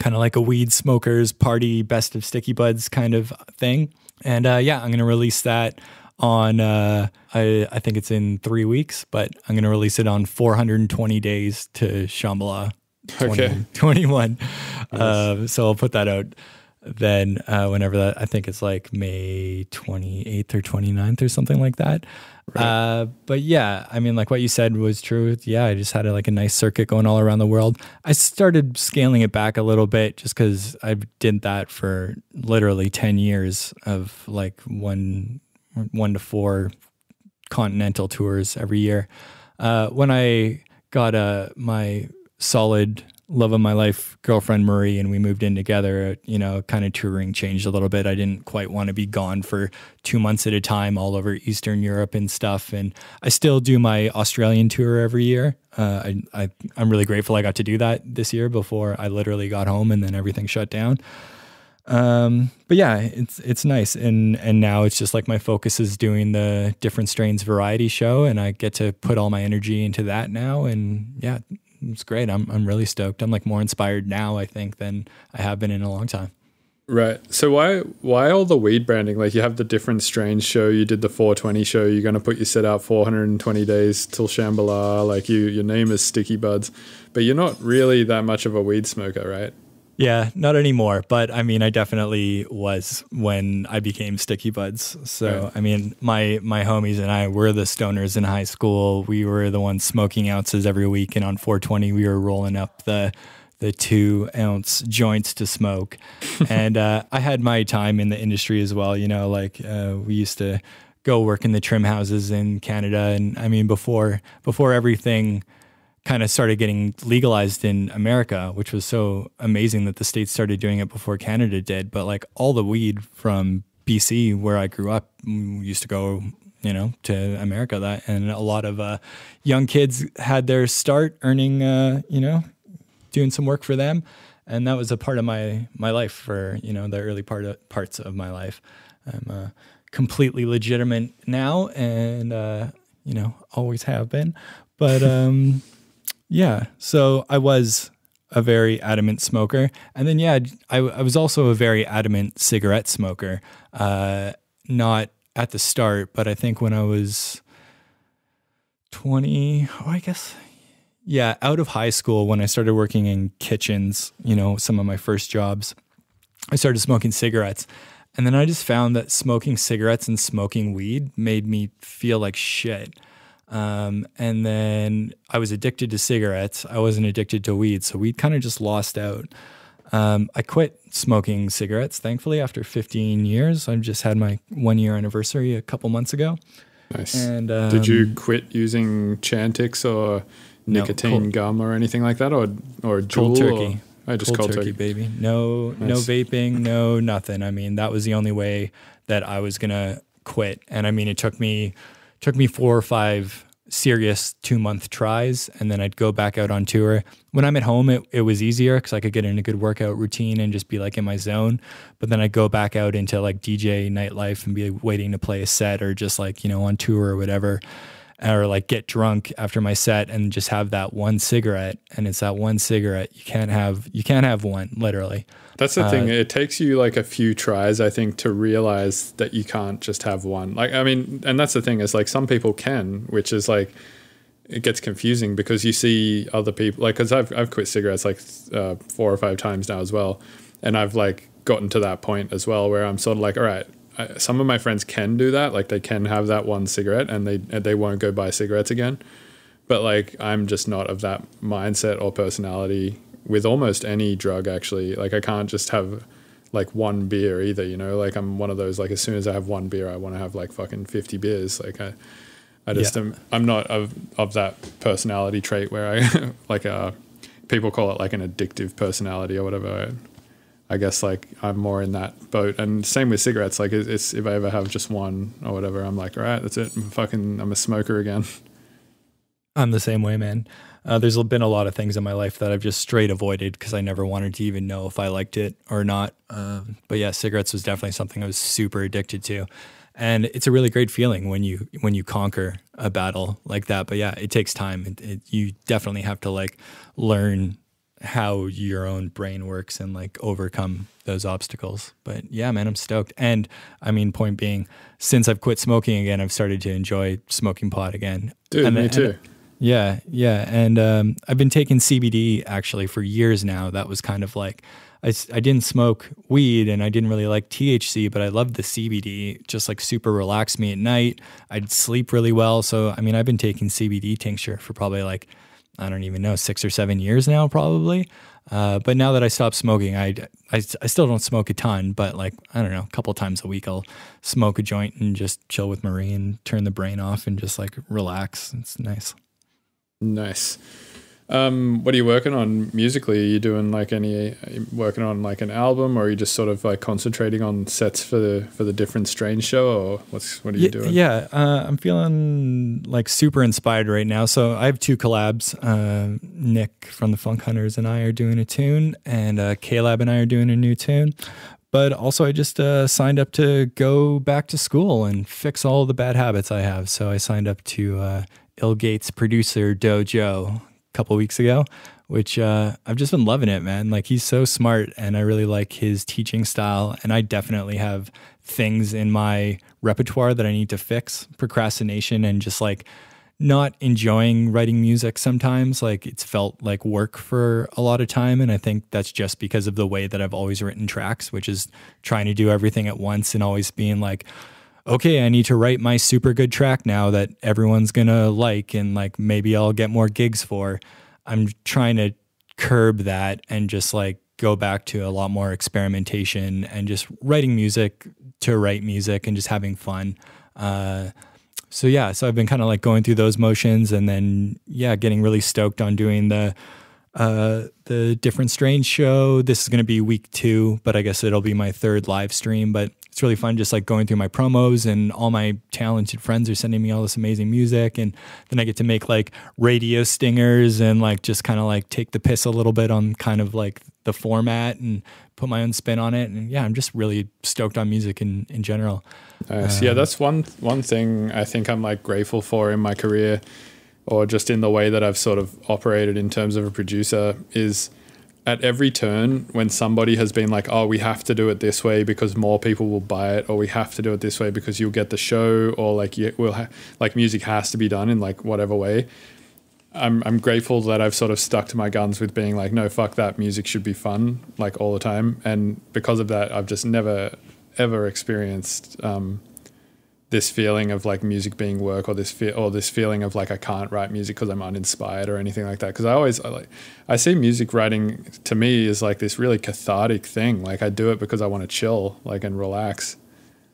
kind of like a weed smokers party, best of Sticky Buds kind of thing. And uh, yeah, I'm going to release that on uh I, I think it's in three weeks, but I'm gonna release it on four hundred twenty days to Shambhala twenty, okay twenty-one. Nice. Uh, so I'll put that out then, uh whenever that, I think it's like May twenty-eighth or twenty-ninth or something like that, right. Uh but yeah, I mean, like what you said was true. Yeah, I just had a, like a nice circuit going all around the world. I started scaling it back a little bit just because I did that for literally ten years of like one one to four continental tours every year. Uh, when I got uh, my solid love of my life girlfriend, Marie, and we moved in together, you know, kind of touring changed a little bit. I didn't quite want to be gone for two months at a time all over Eastern Europe and stuff. And I still do my Australian tour every year. Uh, I, I, I'm really grateful I got to do that this year before I literally got home and then everything shut down. Um, but yeah, it's, it's nice. And, and now it's just like my focus is doing the different strains variety show, and I get to put all my energy into that now. And yeah, it's great. I'm, I'm really stoked. I'm like more inspired now, I think, than I have been in a long time. Right. So why, why all the weed branding? Like you have the different strains show, you did the four twenty show, you're going to put your set out four hundred twenty days till Shambhala. Like you, your name is Sticky Buds, but you're not really that much of a weed smoker, right? Yeah, not anymore. But I mean, I definitely was when I became Sticky Buds. So, right. I mean, my, my homies and I were the stoners in high school. We were the ones smoking ounces every week. And on four twenty, we were rolling up the, the two ounce joints to smoke. And uh, I had my time in the industry as well. You know, like uh, we used to go work in the trim houses in Canada. And I mean, before before everything kind of started getting legalized in America, which was so amazing that the states started doing it before Canada did. But like all the weed from B C, where I grew up, used to go, you know, to America. That, and a lot of uh, young kids had their start earning, uh, you know, doing some work for them, and that was a part of my my life for, you know, the early part of, parts of my life. I'm uh, completely legitimate now, and uh, you know, always have been, but. Um, Yeah, so I was a very adamant smoker. And then, yeah, I, I was also a very adamant cigarette smoker. Uh, not at the start, but I think when I was twenty, oh, I guess, yeah, out of high school, when I started working in kitchens, you know, some of my first jobs, I started smoking cigarettes. And then I just found that smoking cigarettes and smoking weed made me feel like shit. Um, and then I was addicted to cigarettes. I wasn't addicted to weed. So weed kind of just lost out. Um, I quit smoking cigarettes, thankfully, after fifteen years. I just had my one year anniversary a couple months ago. Nice. And, um, did you quit using Chantix or nicotine no, cold, gum or anything like that? Or, or Juul? Cold turkey. Or, I just cold, cold turkey, turkey, baby. No, nice. No vaping, no nothing. I mean, that was the only way that I was going to quit. And I mean, it took me, took me four or five serious two-month tries, and then I'd go back out on tour. When I'm at home, it, it was easier because I could get in a good workout routine and just be like in my zone. But then I'd go back out into like D J nightlife and be waiting to play a set or just like, you know, on tour or whatever, or like get drunk after my set and just have that one cigarette. And it's that one cigarette. You can't have, you can't have one, literally. That's the uh, thing. It takes you like a few tries, I think, to realize that you can't just have one. Like, I mean, and that's the thing is like some people can, which is like, it gets confusing because you see other people, like, cause I've, I've quit cigarettes like uh, four or five times now as well. And I've like gotten to that point as well where I'm sort of like, all right, I, some of my friends can do that. Like they can have that one cigarette and they, they won't go buy cigarettes again. But like, I'm just not of that mindset or personality with almost any drug, actually. Like I can't just have like one beer either, you know, like I'm one of those, like as soon as I have one beer, I want to have like fucking fifty beers. Like I, I just, yeah. am, I'm not of, of that personality trait where I like, uh, people call it like an addictive personality or whatever. I, I guess like I'm more in that boat, and same with cigarettes. Like it's, it's, if I ever have just one or whatever, I'm like, all right, that's it. I'm fucking, I'm a smoker again. I'm the same way, man. Uh, there's been a lot of things in my life that I've just straight avoided because I never wanted to even know if I liked it or not. Um, but yeah, cigarettes was definitely something I was super addicted to. And it's a really great feeling when you when you conquer a battle like that. But yeah, it takes time. It, it, you definitely have to like learn how your own brain works and like overcome those obstacles. But yeah, man, I'm stoked. And I mean, point being, since I've quit smoking again, I've started to enjoy smoking pot again. Dude, and, me and, too. Yeah, yeah, and um, I've been taking C B D actually for years now. That was kind of like, I, I didn't smoke weed and I didn't really like T H C, but I loved the C B D, just like super relaxed me at night. I'd sleep really well. So, I mean, I've been taking C B D tincture for probably like, I don't even know, six or seven years now probably. Uh, but now that I stopped smoking, I, I, I still don't smoke a ton, but like, I don't know, a couple times a week I'll smoke a joint and just chill with Marie and turn the brain off and just like relax. It's nice. Nice. Um, what are you working on musically? Are you doing like any working on like an album, or are you just sort of like concentrating on sets for the for the different Strange show, or what's what are you yeah, doing? Yeah, uh, I'm feeling like super inspired right now. So I have two collabs. Uh, Nick from the Funk Hunters and I are doing a tune, and uh, Caleb and I are doing a new tune. But also I just uh, signed up to go back to school and fix all the bad habits I have. So I signed up to. Uh, Illgate's producer dojo a couple weeks ago, which uh, I've just been loving it, man. Like he's so smart and I really like his teaching style, and I definitely have things in my repertoire that I need to fix. Procrastination and just like not enjoying writing music sometimes. Like it's felt like work for a lot of time, and I think that's just because of the way that I've always written tracks, which is trying to do everything at once and always being like, okay, I need to write my super good track now that everyone's gonna like and like maybe I'll get more gigs for. I'm trying to curb that and just like go back to a lot more experimentation and just writing music to write music and just having fun. Uh, so yeah, so I've been kind of like going through those motions, and then yeah, getting really stoked on doing the uh, the different Strange show. This is gonna be week two, but I guess it'll be my third live stream, but it's really fun just like going through my promos, and all my talented friends are sending me all this amazing music, and then I get to make like radio stingers and like just kind of like take the piss a little bit on kind of like the format and put my own spin on it. And yeah, I'm just really stoked on music in, in general. Nice. Uh, yeah, that's one, one thing I think I'm like grateful for in my career, or just in the way that I've sort of operated in terms of a producer, is at every turn when somebody has been like, oh, we have to do it this way because more people will buy it, or we have to do it this way because you'll get the show, or like you will ha like music has to be done in like whatever way. I'm, I'm grateful that I've sort of stuck to my guns with being like, no, fuck that, music should be fun like all the time. And because of that, I've just never ever experienced um, this feeling of like music being work, or this fe or this feeling of like I can't write music because I'm uninspired or anything like that. Because I always I like I see music writing to me is like this really cathartic thing. Like I do it because I want to chill, like, and relax.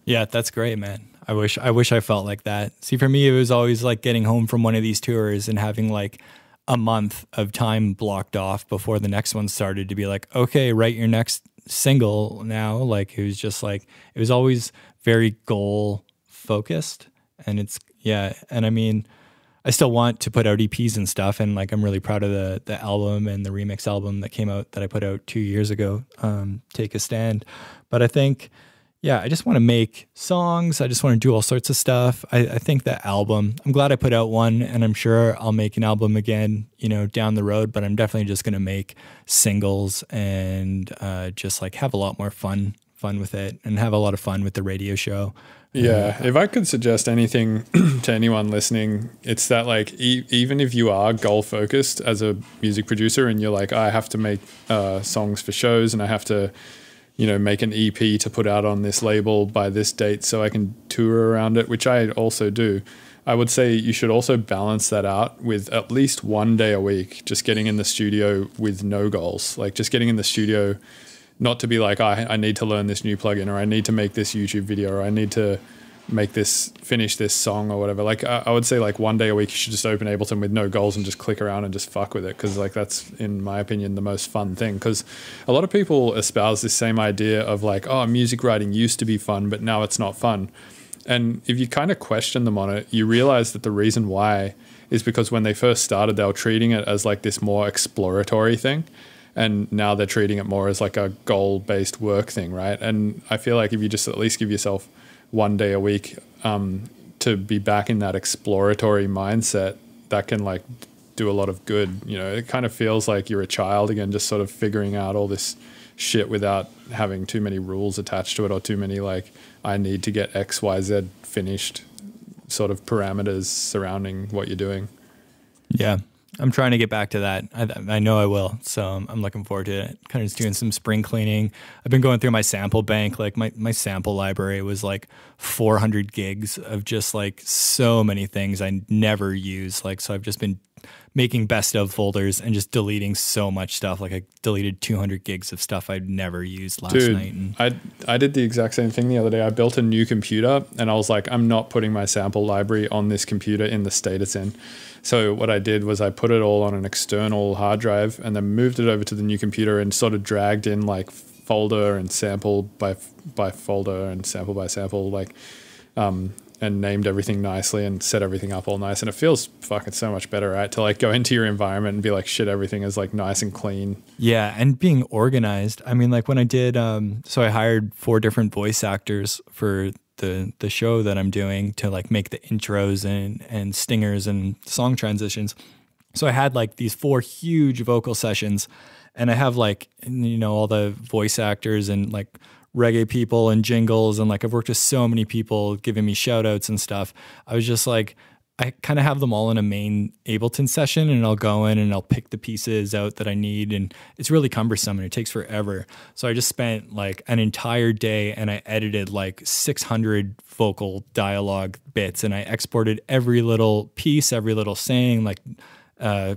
Yeah, that's great, man. I wish I wish I felt like that. See, for me, it was always like getting home from one of these tours and having like a month of time blocked off before the next one started to be like, okay, write your next single now. Like it was just like, it was always very goal focused. And it's, yeah. And I mean, I still want to put out E Ps and stuff. And like, I'm really proud of the, the album and the remix album that came out that I put out two years ago, um, Take a Stand. But I think, yeah, I just want to make songs. I just want to do all sorts of stuff. I, I think that album, I'm glad I put out one, and I'm sure I'll make an album again, you know, down the road, but I'm definitely just going to make singles and uh, just like have a lot more fun, fun with it, and have a lot of fun with the radio show. Yeah. Um, if I could suggest anything to anyone listening, it's that like, e even if you are goal focused as a music producer and you're like, I have to make uh, songs for shows, and I have to, you know, make an E P to put out on this label by this date so I can tour around it, which I also do. I would say you should also balance that out with at least one day a week, just getting in the studio with no goals, like just getting in the studio, not to be like, I, I need to learn this new plugin, or I need to make this YouTube video, or I need to make this, finish this song or whatever. Like I, I would say like one day a week, you should just open Ableton with no goals and just click around and just fuck with it. Cause like, that's in my opinion, the most fun thing. Cause a lot of people espouse this same idea of like, oh, music writing used to be fun, but now it's not fun. And if you kind of question them on it, you realize that the reason why is because when they first started, they were treating it as like this more exploratory thing. And now they're treating it more as like a goal-based work thing. Right. And I feel like if you just at least give yourself one day a week um, to be back in that exploratory mindset, that can like do a lot of good. You know, it kind of feels like you're a child again, just sort of figuring out all this shit without having too many rules attached to it, or too many like, I need to get X, Y, Z finished sort of parameters surrounding what you're doing. Yeah. I'm trying to get back to that. I, I know I will. So I'm, I'm looking forward to it. Kind of just doing some spring cleaning. I've been going through my sample bank. Like my, my sample library was like four hundred gigs of just like so many things I never use. Like, so I've just been making best of folders and just deleting so much stuff. Like I deleted two hundred gigs of stuff I'd never used last Dude, night. And I, I did the exact same thing the other day. I built a new computer and I was like, I'm not putting my sample library on this computer in the state it's in. So what I did was I put it all on an external hard drive and then moved it over to the new computer and sort of dragged in like folder and sample by, by folder and sample by sample, like, um, and named everything nicely and set everything up all nice. And it feels fucking so much better, right? To like go into your environment and be like, shit, everything is like nice and clean. Yeah. And being organized. I mean, like when I did, um, so I hired four different voice actors for the, the show that I'm doing to like make the intros and, and stingers and song transitions. So I had like these four huge vocal sessions, and I have like, you know, all the voice actors and like reggae people and jingles. And like, I've worked with so many people giving me shout outs and stuff. I was just like, I kind of have them all in a main Ableton session, and I'll go in and I'll pick the pieces out that I need. And it's really cumbersome and it takes forever. So I just spent like an entire day and I edited like six hundred vocal dialogue bits, and I exported every little piece, every little saying, like, uh,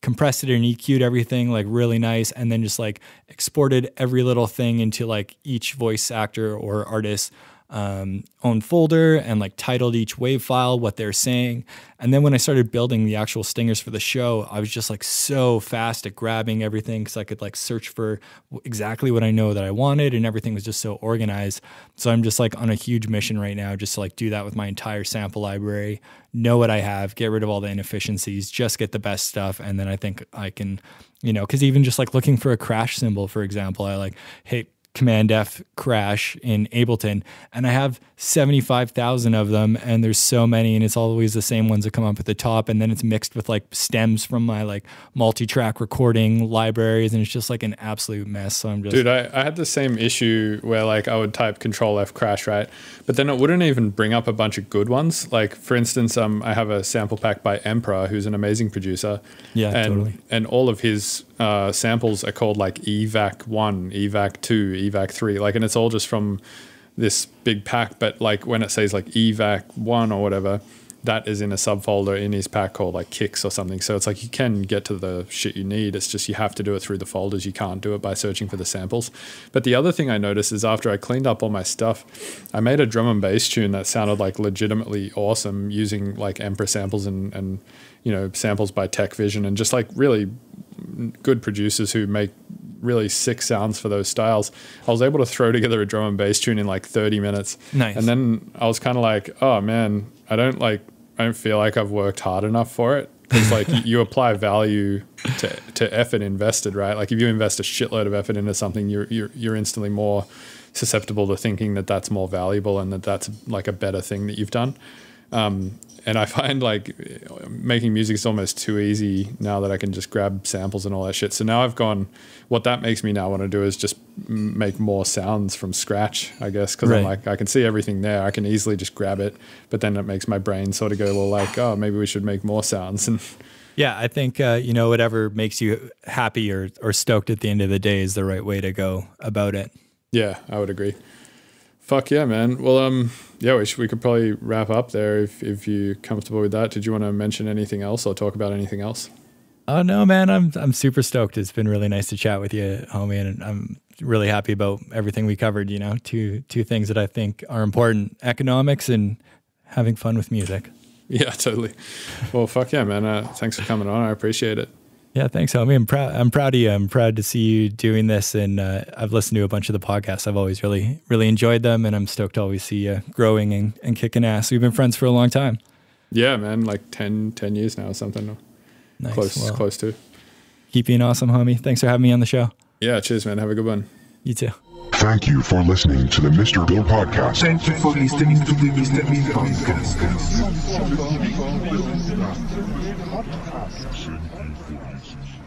compressed it and E Q'd everything like really nice, and then just like exported every little thing into like each voice actor or artist um, own folder, and like titled each wave file what they're saying. And then when I started building the actual stingers for the show, I was just like so fast at grabbing everything, because I could like search for exactly what I know that I wanted, and everything was just so organized. So I'm just like on a huge mission right now, just to like do that with my entire sample library, know what I have, get rid of all the inefficiencies, just get the best stuff. And then I think I can, you know, because even just like looking for a crash symbol, for example, I like, hey, Command F crash in Ableton, and I have seventy-five thousand of them, and there's so many, and it's always the same ones that come up at the top, and then it's mixed with like stems from my like multi-track recording libraries, and it's just like an absolute mess. So I'm just Dude, I, I had the same issue where like I would type Control F crash, right? But then it wouldn't even bring up a bunch of good ones. Like for instance, um, I have a sample pack by Emperor, who's an amazing producer. Yeah, and, totally. And all of his uh, samples are called like evac one, evac two, evac three, like, and it's all just from this big pack, but like when it says like evac one or whatever, that is in a subfolder in his pack called like kicks or something. So it's like you can get to the shit you need. It's just you have to do it through the folders. You can't do it by searching for the samples. But the other thing I noticed is after I cleaned up all my stuff, I made a drum and bass tune that sounded like legitimately awesome using like Emperor samples and, and you know, samples by Tech Vision and just like really good producers who make really sick sounds for those styles. I was able to throw together a drum and bass tune in like thirty minutes. Nice. And then I was kind of like, oh man, I don't like, I don't feel like I've worked hard enough for it. It's like you apply value to, to effort invested, right? Like if you invest a shitload of effort into something, you're, you're, you're instantly more susceptible to thinking that that's more valuable and that that's like a better thing that you've done. Um, and I find like making music is almost too easy now that I can just grab samples and all that shit. So now I've gone, what that makes me now want to do is just make more sounds from scratch, I guess. Cause right. I'm like, I can see everything there. I can easily just grab it, but then it makes my brain sort of go, well, like, oh, maybe we should make more sounds. And yeah, I think, uh, you know, whatever makes you happy or, or stoked at the end of the day is the right way to go about it. Yeah, I would agree. Fuck yeah, man. Well, um, yeah, we, should, we could probably wrap up there if, if you're comfortable with that. Did you want to mention anything else or talk about anything else? Oh, no, man. I'm, I'm super stoked. It's been really nice to chat with you, homie, and I'm really happy about everything we covered, you know, two, two things that I think are important, economics and having fun with music. Yeah, totally. Well, fuck yeah, man. Uh, thanks for coming on. I appreciate it. Yeah, thanks, homie. I'm proud. I'm proud of you. I'm proud to see you doing this, and uh, I've listened to a bunch of the podcasts. I've always really, really enjoyed them, and I'm stoked to always see you growing and, and kicking ass. We've been friends for a long time. Yeah, man, like ten years now or something. Nice. Close, well, close to. Keep being awesome, homie. Thanks for having me on the show. Yeah, cheers, man. Have a good one. You too. Thank you for listening to the Mister Bill Podcast. Thank you for listening to the Mister Bill Podcast.